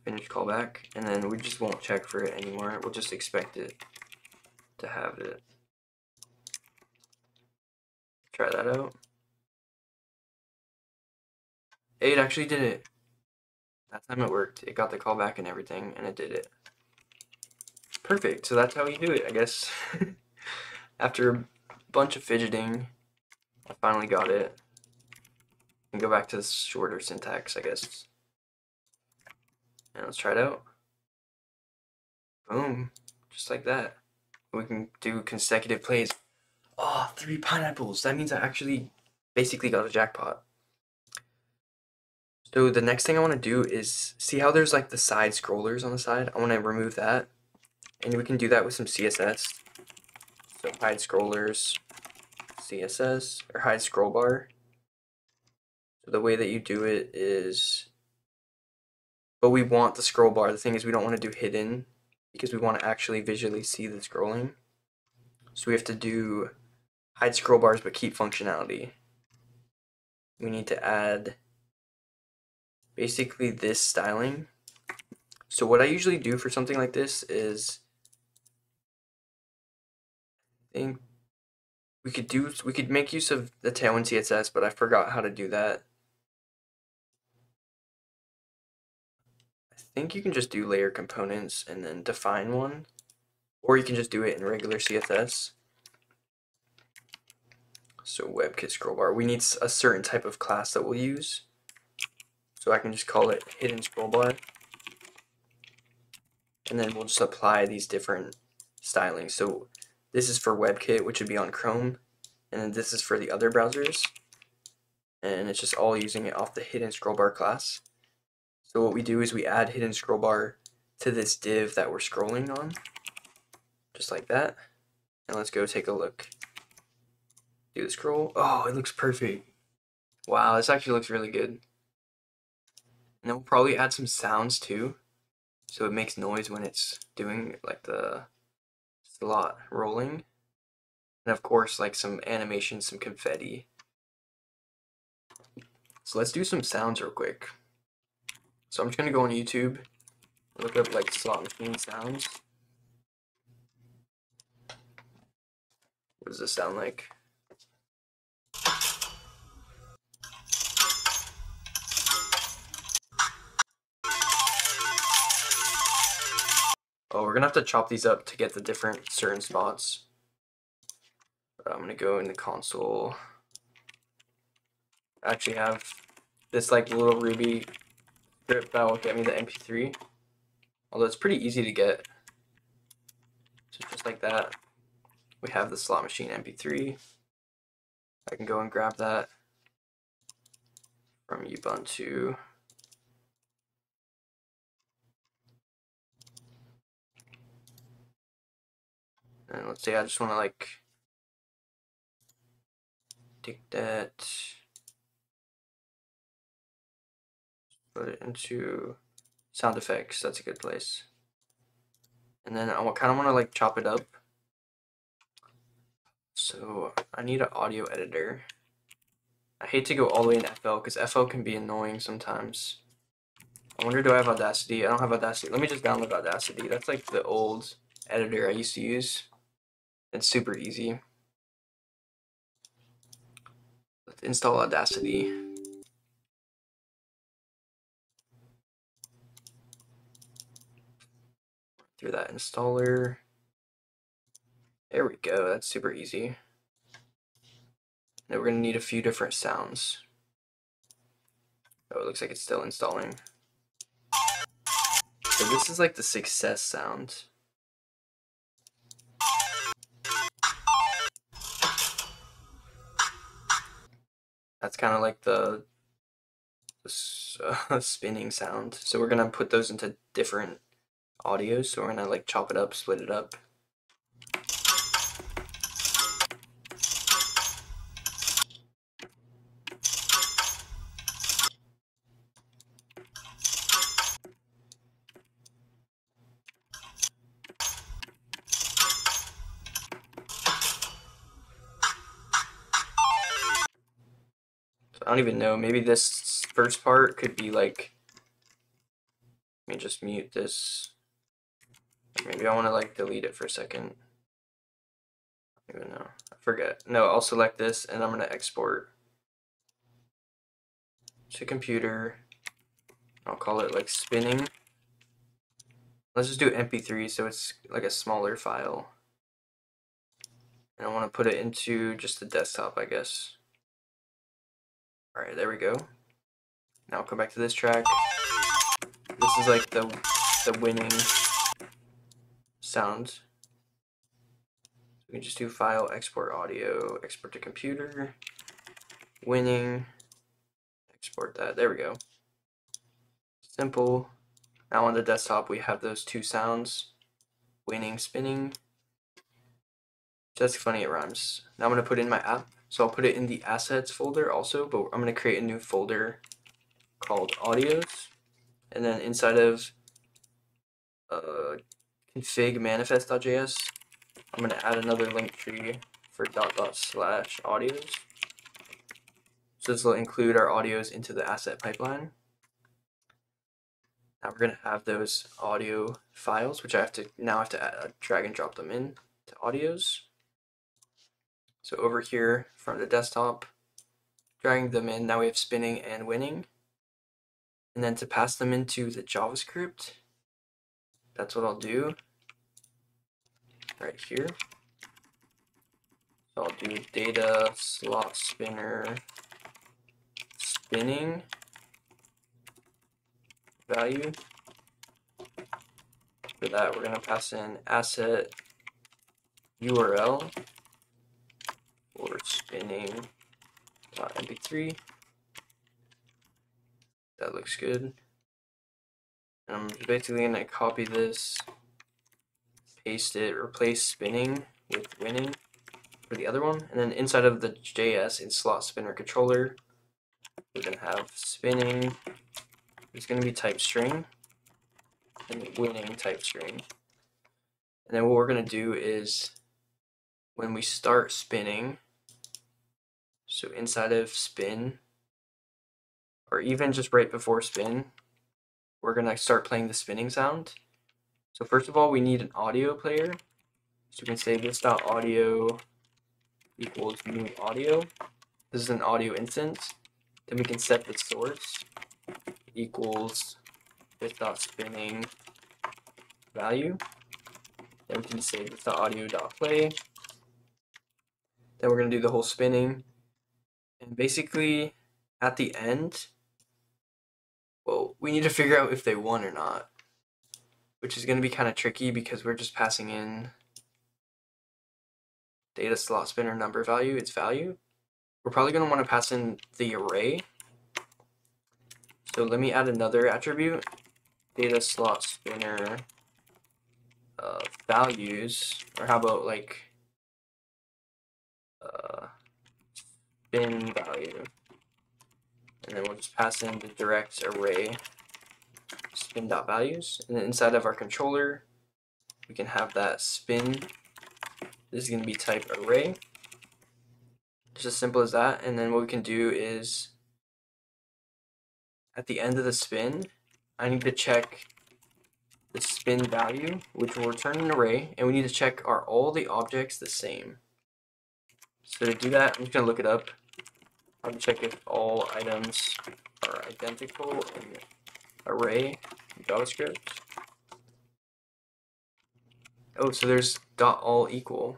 Finish callback, and then we just won't check for it anymore. We'll just expect it to have it. Try that out. It actually did it. That time it worked. It got the callback and everything, and it did it. Perfect. So that's how you do it, I guess. After a bunch of fidgeting, I finally got it. And go back to this shorter syntax, I guess. And let's try it out. Boom. Just like that. We can do consecutive plays. Oh, 3 pineapples. That means I actually basically got a jackpot. So the next thing I want to do is see how there's like the side scrollers on the side. I want to remove that. And we can do that with some CSS. So hide scrollers, CSS, or hide scroll bar. The way that you do it is, but we want the scroll bar. The thing is, we don't want to do hidden because we want to actually visually see the scrolling. So we have to do hide scroll bars but keep functionality. We need to add basically this styling. So what I usually do for something like this is, I think we could make use of the Tailwind CSS, but I forgot how to do that. I think you can just do layer components and then define one, or you can just do it in regular CSS. So WebKit scroll bar, we need a certain type of class that we'll use. So I can just call it hidden scroll bar, and then we'll just apply these different stylings. So this is for WebKit, which would be on Chrome, and then this is for the other browsers, and it's just all using it off the hidden scroll bar class. So what we do is we add hidden scroll bar to this div that we're scrolling on, just like that. And let's go take a look. Do the scroll. Oh, it looks perfect. Wow, this actually looks really good. And then we'll probably add some sounds too, so it makes noise when it's doing like the slot rolling. And of course, like some animation, some confetti. So let's do some sounds real quick. So I'm just going to go on YouTube, look up like slot machine sounds. What does this sound like? Oh, we're going to have to chop these up to get the different certain spots. But I'm going to go in the console. I actually have this like little Ruby script that will get me the MP3, although it's pretty easy to get. So just like that, we have the slot machine MP3. I can go and grab that from Ubuntu. And let's say I just want to like take that, put it into sound effects. That's a good place. And then I kind of want to like chop it up. So I need an audio editor. I hate to go all the way in FL because FL can be annoying sometimes. I wonder, do I have Audacity? I don't have Audacity. Let me just download Audacity. That's like the old editor I used to use. It's super easy. Let's install Audacity. Through that installer. There we go. That's super easy. Now we're going to need a few different sounds. Oh, it looks like it's still installing. So this is like the success sound. That's kind of like the spinning sound. So we're going to put those into different audio. So we're going to like chop it up, split it up. I don't even know, maybe this first part could be like, let me just mute this. Maybe I want to like delete it for a second. I don't even know, I forget. No, I'll select this and I'm going to export to computer. I'll call it like spinning. Let's just do MP3 so it's like a smaller file. And I want to put it into just the desktop, I guess. Alright, there we go. Now I'll come back to this track. This is like the winning sound. We can just do file, export audio, export to computer, winning, export that. There we go. Simple. Now on the desktop we have those two sounds. Winning, spinning. That's funny, it rhymes. Now I'm going to put in my app. So I'll put it in the assets folder also, but I'm going to create a new folder called audios. And then inside of config manifest.js, I'm going to add another link tree for / audios. So this will include our audios into the asset pipeline. Now we're going to have those audio files, which I have to drag and drop them in to audios. So over here from the desktop, dragging them in, now we have spinning and winning. And then to pass them into the JavaScript, that's what I'll do right here. So I'll do data slot spinner spinning value. For that, we're going to pass in asset URL. Or spinning.mp3. That looks good. And I'm basically going to copy this, paste it, replace spinning with winning for the other one. And then inside of the JS in slot spinner controller, we're going to have spinning. It's going to be type string and winning type string. And then what we're going to do is when we start spinning, so inside of spin, or even just right before spin, we're going to start playing the spinning sound. So first of all, we need an audio player. So we can say this.audio equals new audio. This is an audio instance. Then we can set the source equals this.spinning value. Then we can say this.audio.play. Then we're going to do the whole spinning. And basically, at the end, well, we need to figure out if they won or not, which is going to be kind of tricky because we're just passing in data slot spinner number value, its value. We're probably going to want to pass in the array. So let me add another attribute, data slot spinner values, or how about like bin value, and then we'll just pass in the direct array spin.values, and then inside of our controller we can have that spin. This is going to be type array, just as simple as that. And then what we can do is at the end of the spin, I need to check the spin value, which will return an array, and we need to check are all the objects the same. So to do that, I'm just going to look it up. I'll check if all items are identical in array JavaScript. Oh, so there's dot all equal.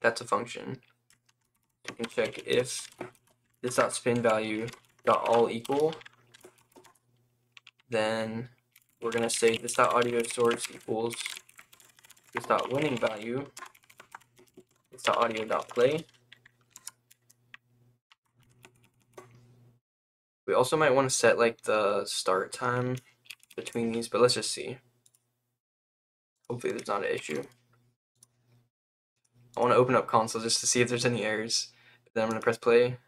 That's a function. You can check if this dot spin value dot all equal, then we're gonna say this dot audio source equals this dot winning value, this dot audio dot play. We also might want to set like the start time between these, but let's just see. Hopefully there's not an issue. I want to open up console just to see if there's any errors. Then I'm gonna press play.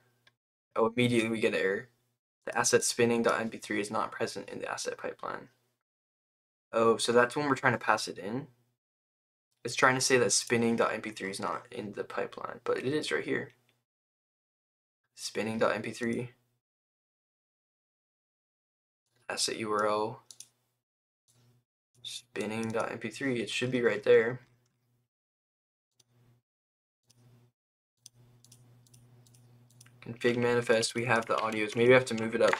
Oh, immediately we get an error. The asset spinning.mp3 is not present in the asset pipeline. Oh, so that's when we're trying to pass it in. It's trying to say that spinning.mp3 is not in the pipeline, but it is right here. Spinning.mp3. Asset URL. Spinning.mp3. It should be right there. Config manifest, we have the audios. Maybe I have to move it up.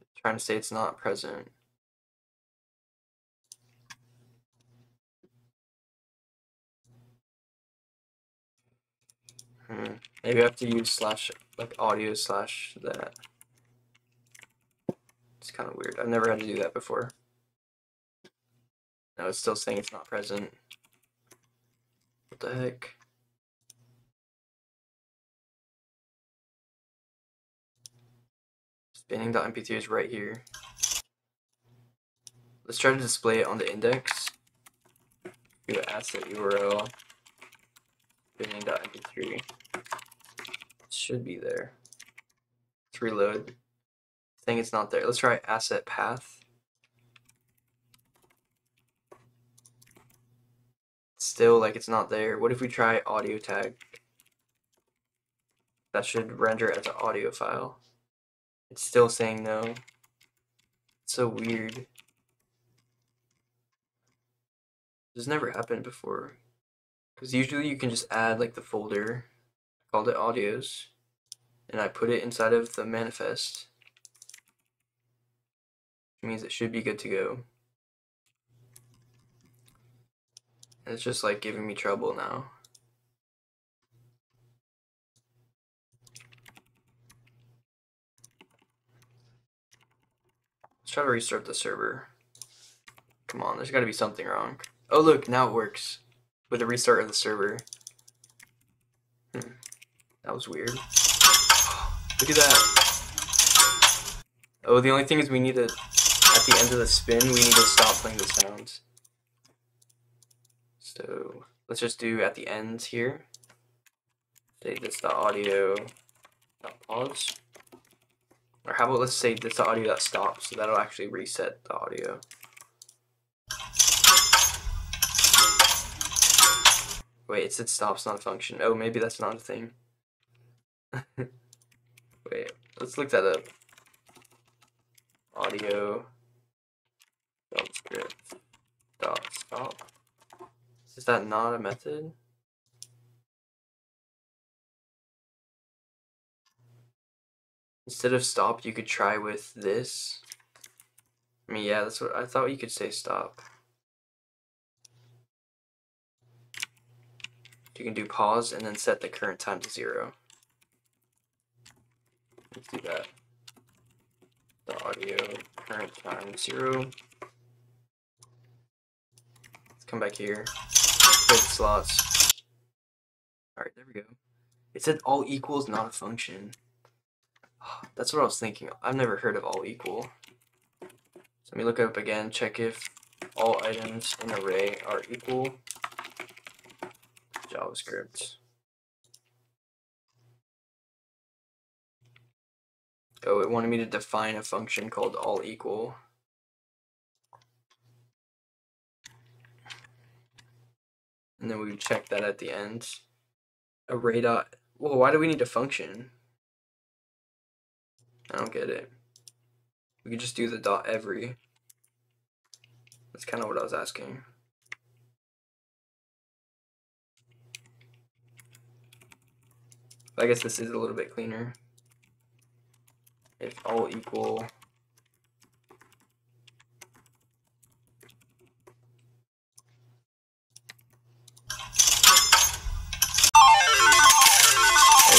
I'm trying to say it's not present. Maybe I have to use slash like audio slash that. It's kind of weird. I've never had to do that before. No, it's still saying it's not present. What the heck? Spinning.mp3 is right here. Let's try to display it on the index. Do asset URL. Spinning.mp3. It should be there. Let's reload. I think it's not there. Let's try asset path. Still, like, it's not there. What if we try audio tag? That should render as an audio file. It's still saying no. It's so weird. This never happened before, because usually you can just add like the folder, I called it audios, and I put it inside of the manifest, which means it should be good to go. And it's just like giving me trouble now. Let's try to restart the server. Come on, there's got to be something wrong. Oh look, now it works with a restart of the server. That was weird. Look at that. Oh, the only thing is we need to, at the end of the spin, we need to stop playing the sounds. So let's just do at the end here. Say this the audio pause. Or how about let's say this the audio that stops, so that'll actually reset the audio. Wait, it said stop's not a function. Oh, maybe that's not a thing. Wait, let's look that up. Audio JavaScript dot stop. Is that not a method? Instead of stop, you could try with this. I mean, yeah, that's what I thought. You could say stop. You can do pause and then set the current time to 0. Let's do that. The audio current time 0. Let's come back here. Slots. Alright, there we go. It said all equals not a function. That's what I was thinking. I've never heard of all equal. So let me look it up again, check if all items in array are equal JavaScript. Oh, it wanted me to define a function called all equal. And then we would check that at the end. Array dot, well, why do we need a function? I don't get it. We could just do the dot every. That's kind of what I was asking. I guess this is a little bit cleaner. If all equal .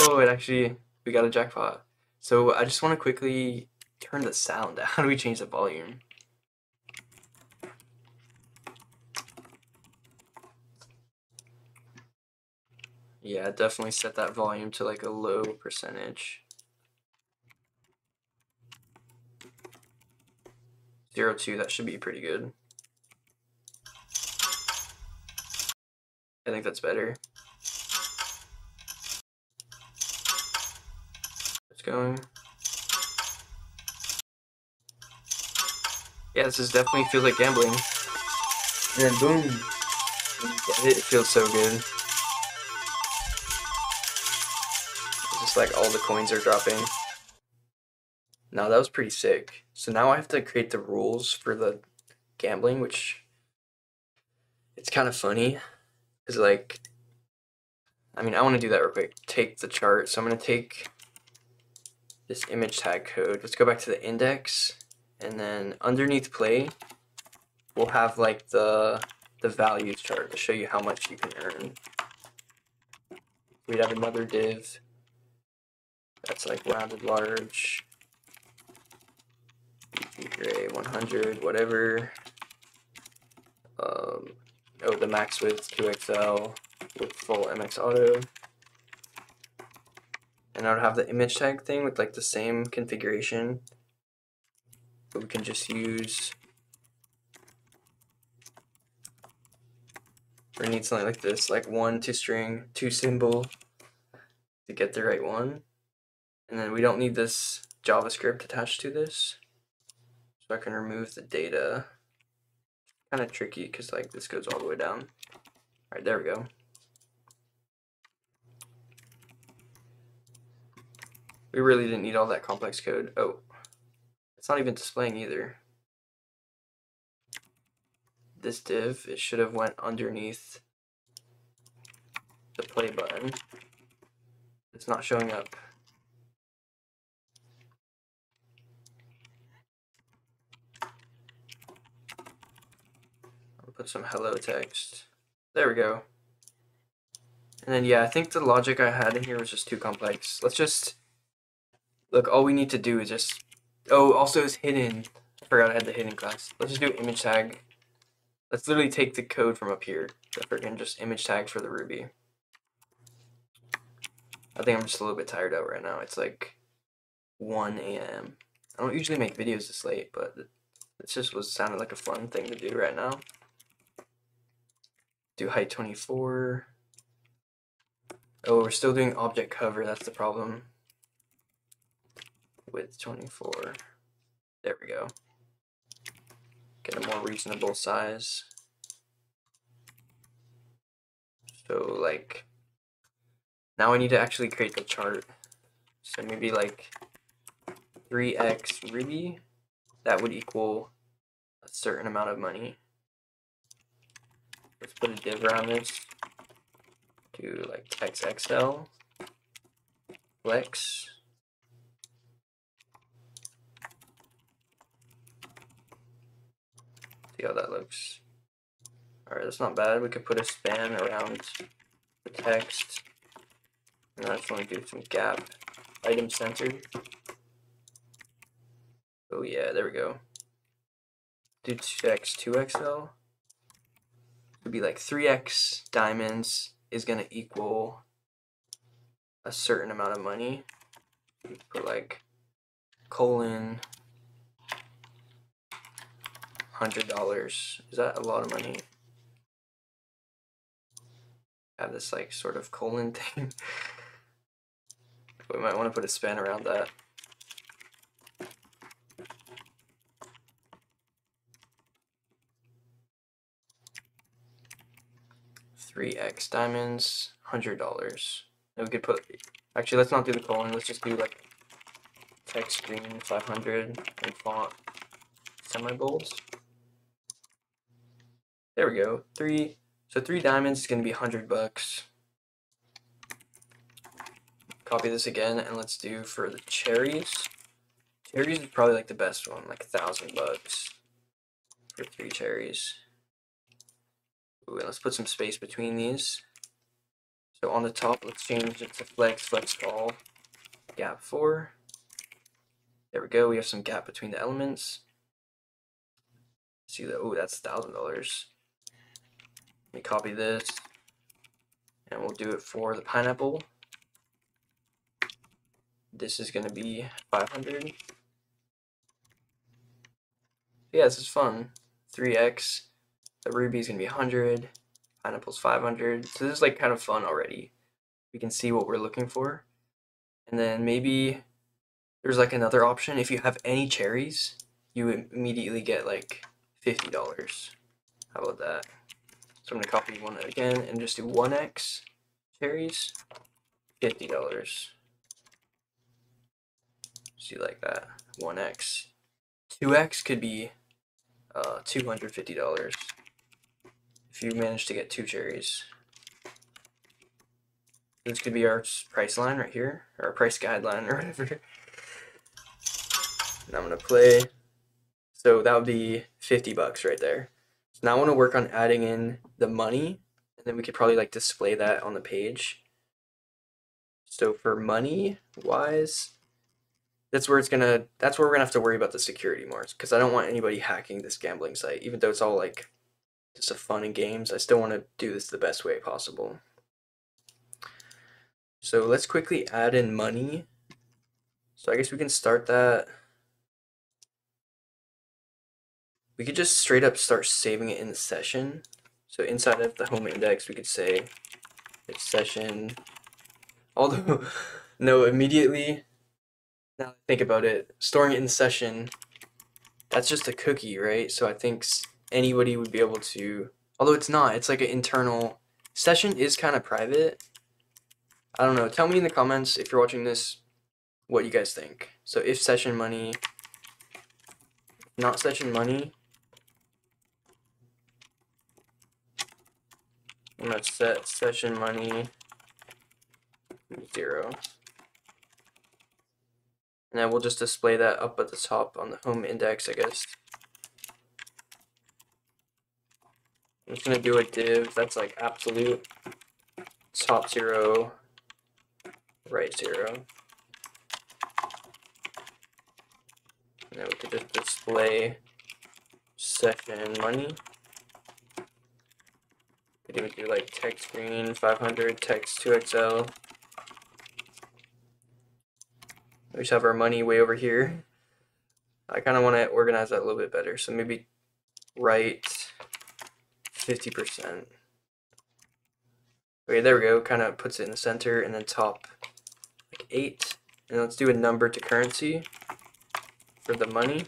Oh, it actually, we got a jackpot. So I just want to quickly turn the sound down. How do we change the volume? Yeah, definitely set that volume to like a low percentage. 0.2, that should be pretty good. I think that's better. It's going. Yeah, this is definitely feels like gambling. And then boom. It feels so good. It's just like all the coins are dropping. Now that was pretty sick. So now I have to create the rules for the gambling, which it's kind of funny. Because like, I mean, I want to do that real quick. Take the chart. So I'm going to take this image tag code. Let's go back to the index. And then underneath play, we'll have like the values chart to show you how much you can earn. We'd have another div that's like rounded large. Gray 100, whatever. Oh, the max width 2XL with full MX auto. And I would have the image tag thing with like the same configuration. But we can just use. We need something like this, like 1, 2 string, 2 symbol to get the right one. And then we don't need this JavaScript attached to this. So I can remove the data. Kind of tricky because like this goes all the way down. All right, there we go. We really didn't need all that complex code. Oh, it's not even displaying either. This div, it should have went underneath the play button. It's not showing up. Put some hello text. There we go. And then yeah, I think the logic I had in here was just too complex. Let's just look, all we need to do is just, oh, also it's hidden. I forgot I had the hidden class. Let's just do image tag. Let's literally take the code from up here. The freaking just image tag for the Ruby. I think I'm just a little bit tired out right now. It's like 1 AM. I don't usually make videos this late, but this just was sounded like a fun thing to do right now. Do height 24. Oh, we're still doing object cover. That's the problem. Width 24. There we go. Get a more reasonable size. So like, now I need to actually create the chart. So maybe like 3x Ruby. That would equal a certain amount of money. Let's put a div around this. Do like XXL, flex. See how that looks. All right, that's not bad. We could put a span around the text. And I just want to do some gap, item centered. Oh yeah, there we go. Do 2x, 2XL. Would be like 3x diamonds is going to equal a certain amount of money. Put like colon $100. Is that a lot of money? I have this like sort of colon thing. We might want to put a span around that. $3x diamonds, $100. And we could put, actually let's not do the colon, let's just do like text green 500 and font semi-bold. There we go. Three, so 3 diamonds is gonna be $100. Copy this again and let's do for the cherries. Cherries is probably like the best one, like $1,000 for 3 cherries. Ooh, and let's put some space between these. So on the top, let's change it to flex call gap 4. There we go. We have some gap between the elements. See that? Oh, that's $1,000. Let me copy this, and we'll do it for the pineapple. This is going to be 500. Yeah, this is fun. 3x. The ruby is going to be 100. Pineapple's 500. So this is like kind of fun already. We can see what we're looking for, and then maybe there's like another option. If you have any cherries, you immediately get like $50. How about that? So I'm gonna copy one again and just do 1x cherries, $50. See like that. 1x. 2x could be $250. If you manage to get 2 cherries. This could be our price line right here, or our price guideline or whatever. And I'm gonna play. So that would be $50 right there. So now I wanna work on adding in the money, and then we could probably like display that on the page. So for money wise, that's where we're gonna have to worry about the security more, because I don't want anybody hacking this gambling site, even though it's all like just a fun and games. I still want to do this the best way possible. So let's quickly add in money. So I guess we can start that. We could just straight up start saving it in the session. So inside of the home index, we could say it's session. Although, no, immediately, now that I think about it, storing it in the session, that's just a cookie, right? So I think anybody would be able to, although it's not, it's like an internal session is kind of private. I don't know, tell me in the comments if you're watching this what you guys think. So if session money, not session money, I'm gonna set session money 0, and then we'll just display that up at the top on the home index, I guess. I'm just gonna do a div that's like absolute top 0, right 0. And then we could just display session money. We could do like text green 500, text 2XL. We just have our money way over here. I kind of want to organize that a little bit better, so maybe write 50%. Okay, there we go. Kind of puts it in the center, and then top like 8. And let's do a number to currency for the money.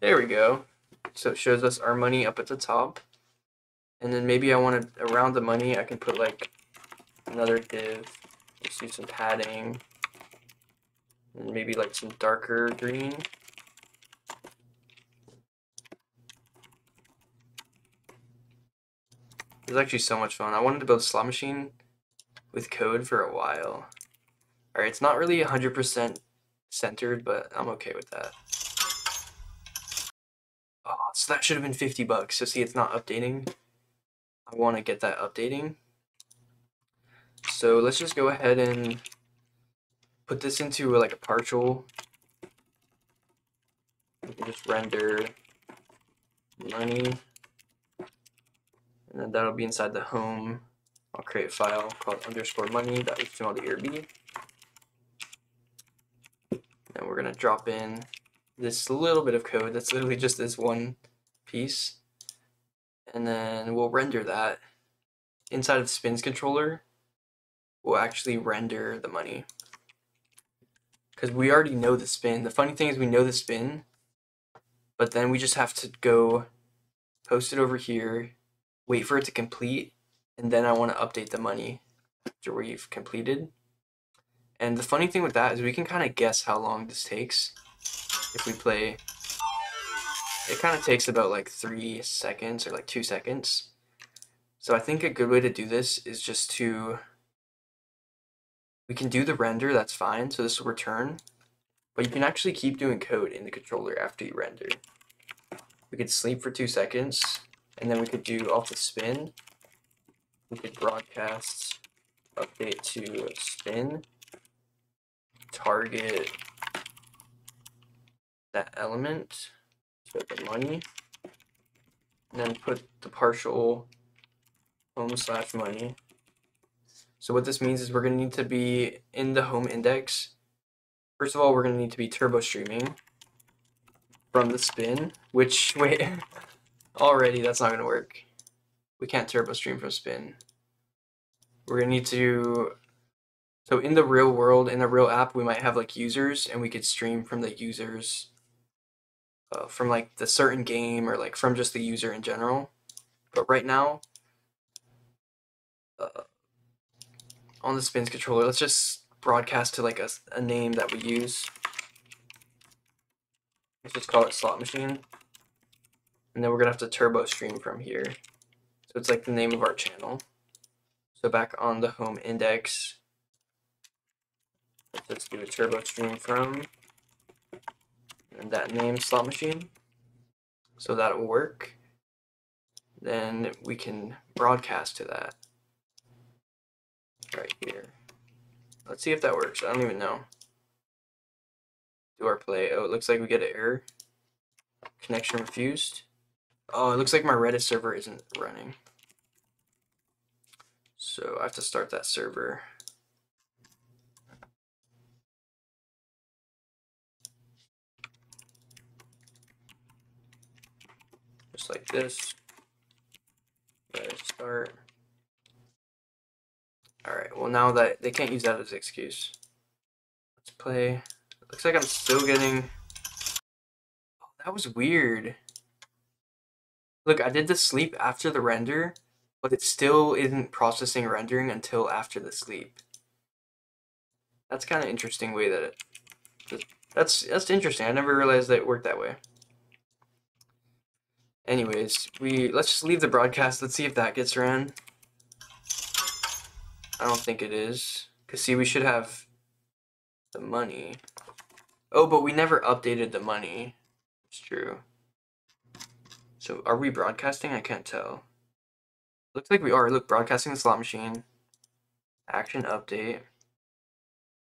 There we go. So it shows us our money up at the top. And then maybe I want to, around the money, I can put like another div. Let's do some padding. And maybe like some darker green. It was actually so much fun. I wanted to build a slot machine with code for a while. Alright, it's not really 100% centered, but I'm okay with that. Oh, so that should have been $50. So see, it's not updating. I want to get that updating. So let's just go ahead and put this into like a partial. We can just render money. And then that'll be inside the home. I'll create a file called underscore money.html.erb. And we're gonna drop in this little bit of code that's literally just this one piece, and then we'll render that inside of the spins controller. We'll actually render the money because we already know the spin. The funny thing is we know the spin, but then we just have to go post it over here, wait for it to complete, and then I want to update the money after we've completed. And the funny thing with that is we can kind of guess how long this takes. If we play, it kind of takes about like 3 seconds or like 2 seconds. So I think a good way to do this is just to, we can do the render, that's fine, so this will return, but you can actually keep doing code in the controller after you render. We could sleep for 2 seconds, and then we could do off the spin, we could broadcast update to spin, target that element, put the money, and then put the partial home/money. So what this means is we're going to need to be in the home index. First of all, we're going to need to be turbo streaming from the spin, which, wait, already that's not going to work. We can't turbo stream from spin. We're going to need to, so in the real world, in a real app, we might have like users, and we could stream from the users, from like the certain game, or like from just the user in general. But right now, on the spins controller, let's just broadcast to like a name that we use. Let's just call it slot machine. And then we're gonna have to turbo stream from here. So it's like the name of our channel. So back on the home index, let's do a turbo stream from, and that name, slot machine. So that will work. Then we can broadcast to that right here. Let's see if that works. I don't even know. Do our play. Oh, it looks like we get an error. Connection refused. Oh, it looks like my Redis server isn't running. So I have to start that server. Just like this. Let's start. Alright, well now that they can't use that as an excuse. Let's play. Looks like I'm still getting... Oh, that was weird. Look, I did the sleep after the render, but it still isn't processing rendering until after the sleep. That's kind of interesting way that it... That's interesting. I never realized that it worked that way. Anyways, let's just leave the broadcast. Let's see if that gets ran. I don't think it is. Because see, we should have the money. Oh, but we never updated the money. It's true. So are we broadcasting? I can't tell. Looks like we are. Look, broadcasting the slot machine. Action update.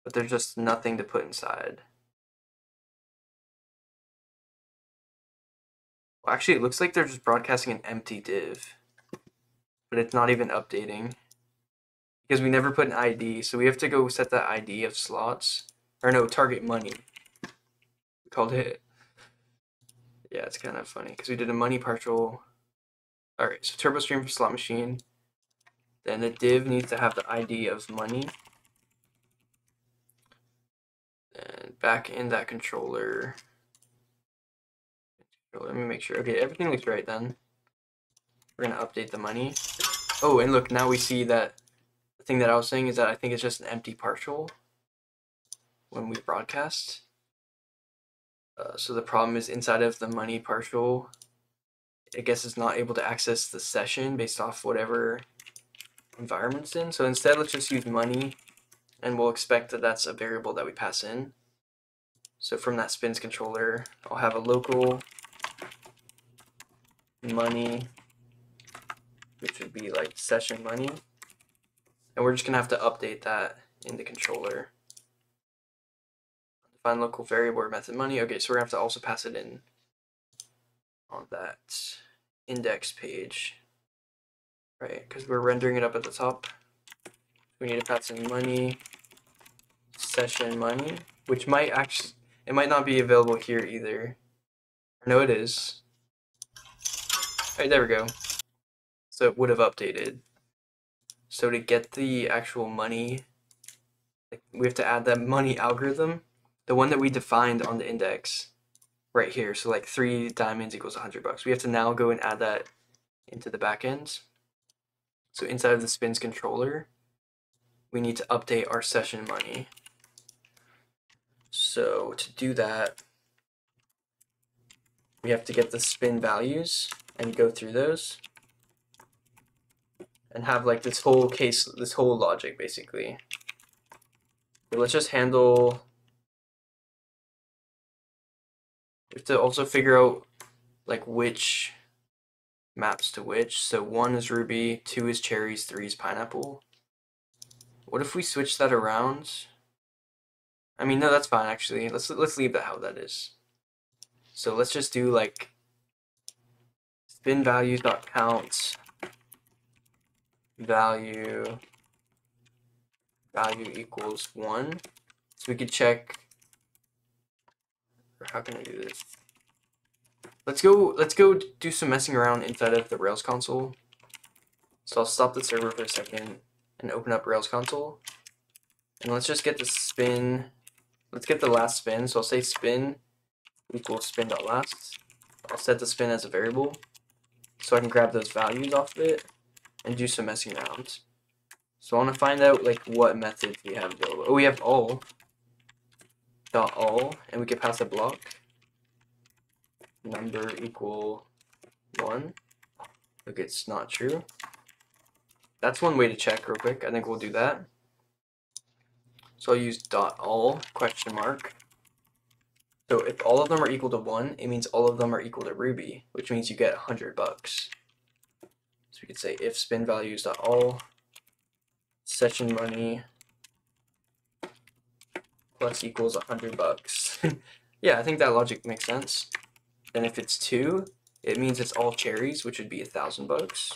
But there's just nothing to put inside. Well, actually, it looks like they're just broadcasting an empty div. But it's not even updating. Because we never put an ID, so we have to go set that ID of slots, or no, target money. We called it. Yeah, it's kind of funny because we did a money partial. All right, so turbo stream for slot machine. Then the div needs to have the ID of money. And back in that controller. Let me make sure. Okay, everything looks right then. We're gonna update the money. Oh, and look, now we see that. Thing that I was saying is that I think it's just an empty partial when we broadcast. So the problem is inside of the money partial, I guess it's not able to access the session based off whatever environment's in. So instead, let's just use money, and we'll expect that that's a variable that we pass in. So from that spins controller, I'll have a local money, which would be like session money. And we're just gonna have to update that in the controller. Define local variable or method money. Okay, so we're gonna have to also pass it in on that index page, right? Because we're rendering it up at the top. We need to pass in money, session money, which might actually, It might not be available here either. No, it is. All right, there we go. So it would have updated. So to get the actual money, we have to add that money algorithm, the one that we defined on the index right here. So like 3 diamonds equals $100. We have to now go and add that into the backend. So inside of the spins controller, we need to update our session money. So to do that, we have to get the spin values and go through those and have like this whole case, this whole logic basically. But let's just handle, we have to also figure out like which maps to which. So 1 is Ruby, 2 is cherries, 3 is pineapple. What if we switch that around? I mean, no, that's fine actually. Let's leave that how that is. So let's just do like spin values.count value equals 1. So we could check, or how can I do this? Let's go do some messing around inside of the Rails console. So I'll stop the server for a second and open up Rails console. And let's just get the spin, let's get the last spin. So I'll say spin equals spin.last. I'll set the spin as a variable so I can grab those values off of it and do some messing around. So I want to find out like what methods we have available. Oh, we have all.all, and we can pass a block. Number equal 1. Look, it's not true. That's one way to check real quick. I think we'll do that. So I'll use .all question mark. So if all of them are equal to 1, it means all of them are equal to Ruby, which means you get $100. So we could say if spin values .all session money plus equals $100. Yeah, I think that logic makes sense. Then if it's 2, it means it's all cherries, which would be $1,000.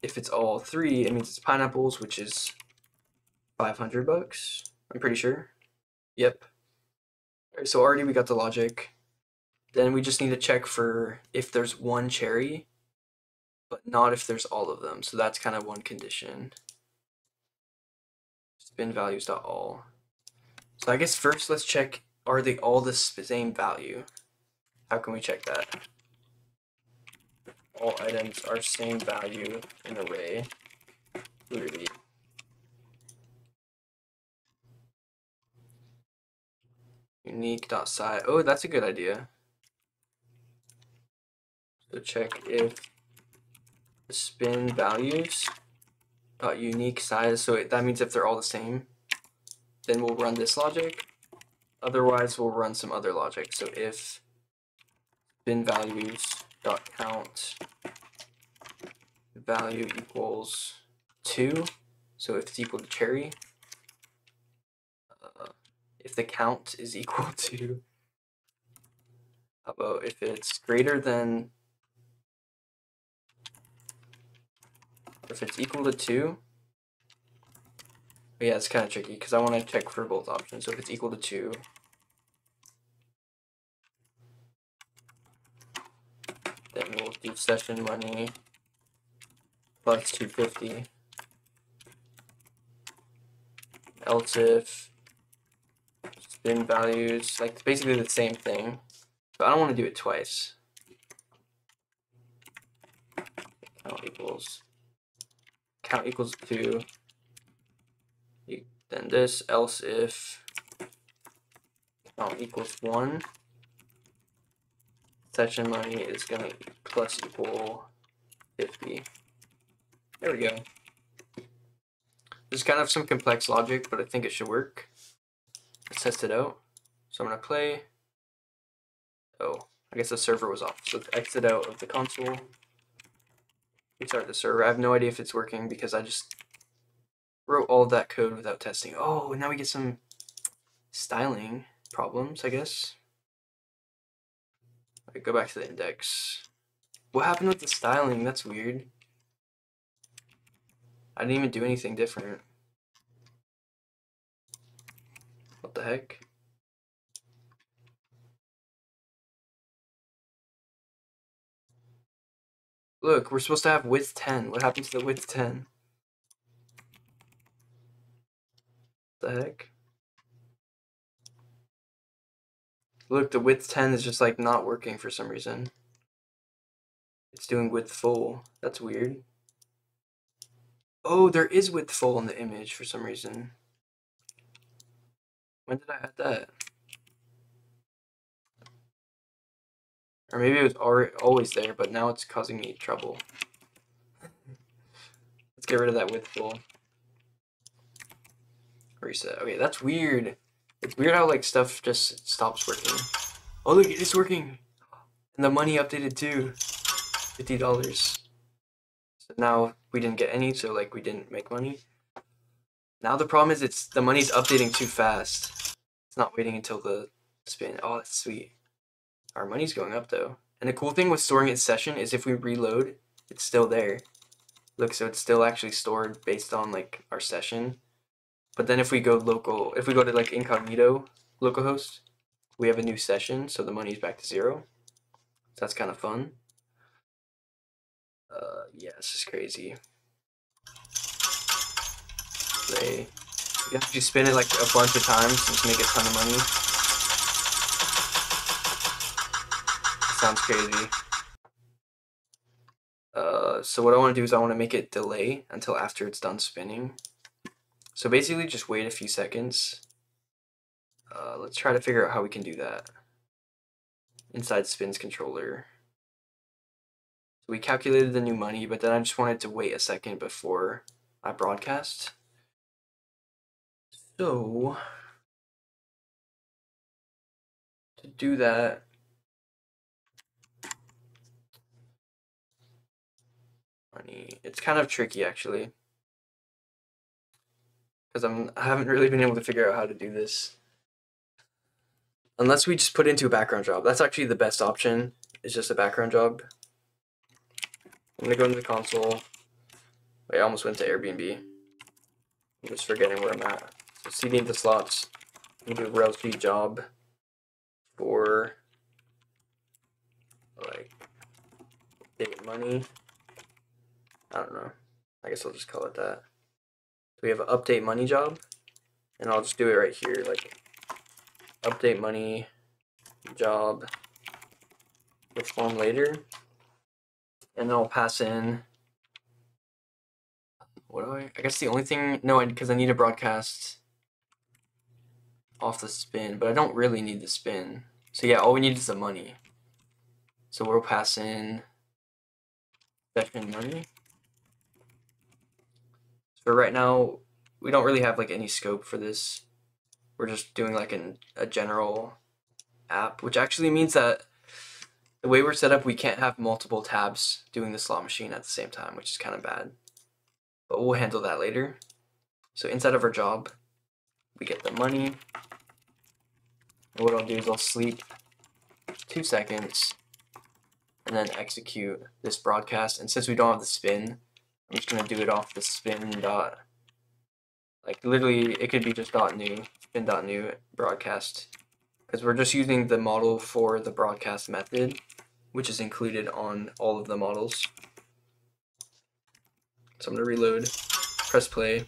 If it's all 3, it means it's pineapples, which is $500, I'm pretty sure. Yep. All right, so already we got the logic. Then we just need to check for if there's 1 cherry, but not if there's all of them. So that's kind of one condition. Spin values.all. So I guess first let's check, are they all the same value? How can we check that? All items are same value in array Ruby. Unique.size. Oh, that's a good idea. So check if the spin values dot unique size. So that means if they're all the same, then we'll run this logic. Otherwise, we'll run some other logic. So if spin values dot count value equals 2, so if it's equal to cherry, if the count is equal to, how about if it's greater than, if it's equal to 2. But yeah, it's kind of tricky because I want to check for both options. So if it's equal to 2, then we'll do session money plus 250. Else if spin values, like basically the same thing, but I don't want to do it twice. Count equals 2. Then this, else if count equals 1, session money is going to plus equal 50. There we go. There's kind of some complex logic, but I think it should work. Let's test it out. So I'm going to play. Oh, I guess the server was off. So let's exit out of the console. Restart the server. I have no idea if it's working because I just wrote all of that code without testing. Oh, now we get some styling problems, I guess. All right, go back to the index. What happened with the styling? That's weird. I didn't even do anything different. the heck? Look, we're supposed to have width 10. What happened to the width 10? The heck? Look, the width 10 is just like not working for some reason. It's doing width full. That's weird. Oh, there is width full in the image for some reason. When did I add that? Or maybe it was always there, but now it's causing me trouble. Let's get rid of that width full. Reset. Okay, that's weird. It's weird how like stuff just stops working. Oh look, it's working! And the money updated too. $50. So now we didn't get any, so like we didn't make money. Now the problem is it's the money's updating too fast. It's not waiting until the spin. Oh, that's sweet. Our money's going up though. And the cool thing with storing its session is if we reload, it's still there. Look, so it's still actually stored based on like our session. But then if we go local, if we go to like incognito localhost, we have a new session, so the money's back to 0. So that's kind of fun. Yeah, this is crazy. Play. You have to spin it like a bunch of times and just make a ton of money. That sounds crazy. So what I want to do is I want to make it delay until after it's done spinning. So basically just wait a few seconds. Let's try to figure out how we can do that. Inside spins controller. So we calculated the new money, but then I just wanted to wait a second before I broadcast. So to do that, money, it's kind of tricky actually. Because I haven't really been able to figure out how to do this. Unless we just put it into a background job. That's actually the best option, is just a background job. I'm going to go into the console. Wait, I almost went to Airbnb. I'm just forgetting where I'm at. So CD into slots. I'm going to do a Rails G job for like date money. I don't know. I guess I'll just call it that. We have an update money job, and I'll just do it right here, like update money job perform later, and then I'll pass in, what do I guess the only thing, no, because I need to broadcast off the spin, but I don't really need the spin, so yeah, all we need is the money, so we'll pass in session money. But right now, we don't really have like any scope for this. We're just doing like a general app, which actually means that the way we're set up, we can't have multiple tabs doing the slot machine at the same time, which is kind of bad. But we'll handle that later. So inside of our job, we get the money. And what I'll do is I'll sleep 2 seconds and then execute this broadcast. And since we don't have the spin, I'm just gonna do it off the spin dot, like literally it could be just dot new, spin dot new broadcast, because we're just using the model for the broadcast method, which is included on all of the models. So I'm gonna reload, press play.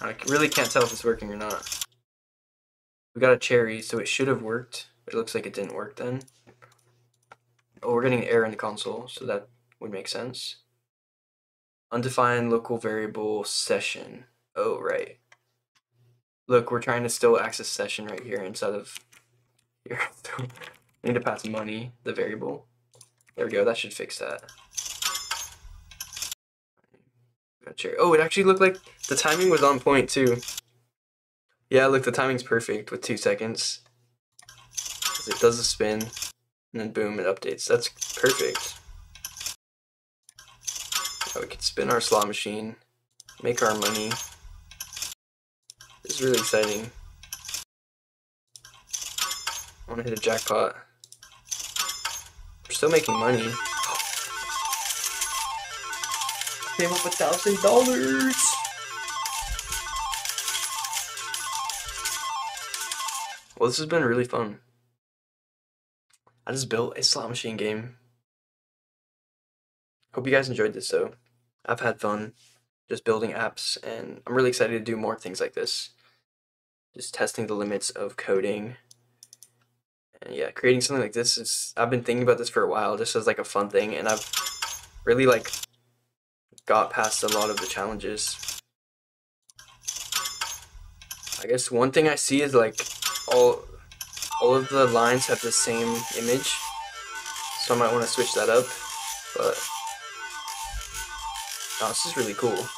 I really can't tell if it's working or not. We got a cherry, so it should have worked, but it looks like it didn't work then. Oh, we're getting an error in the console, so that would make sense. Undefined local variable session. Oh, right. Look, we're trying to still access session right here instead of here. I need to pass money, the variable. There we go, that should fix that. Sure. Oh, it actually looked like the timing was on point too. Yeah, look, the timing's perfect with 2 seconds. 'Cause it does a spin. And then boom, it updates. That's perfect. Now we can spin our slot machine, make our money. This is really exciting. I want to hit a jackpot. We're still making money. Came up $1,000! Well, this has been really fun. I just built a slot machine game. Hope you guys enjoyed this though. I've had fun just building apps, and I'm really excited to do more things like this. Just testing the limits of coding. And yeah, creating something like this is, I've been thinking about this for a while, just as like a fun thing, and I've really like got past a lot of the challenges. I guess one thing I see is like all of the lines have the same image, so I might want to switch that up, but no, this is really cool.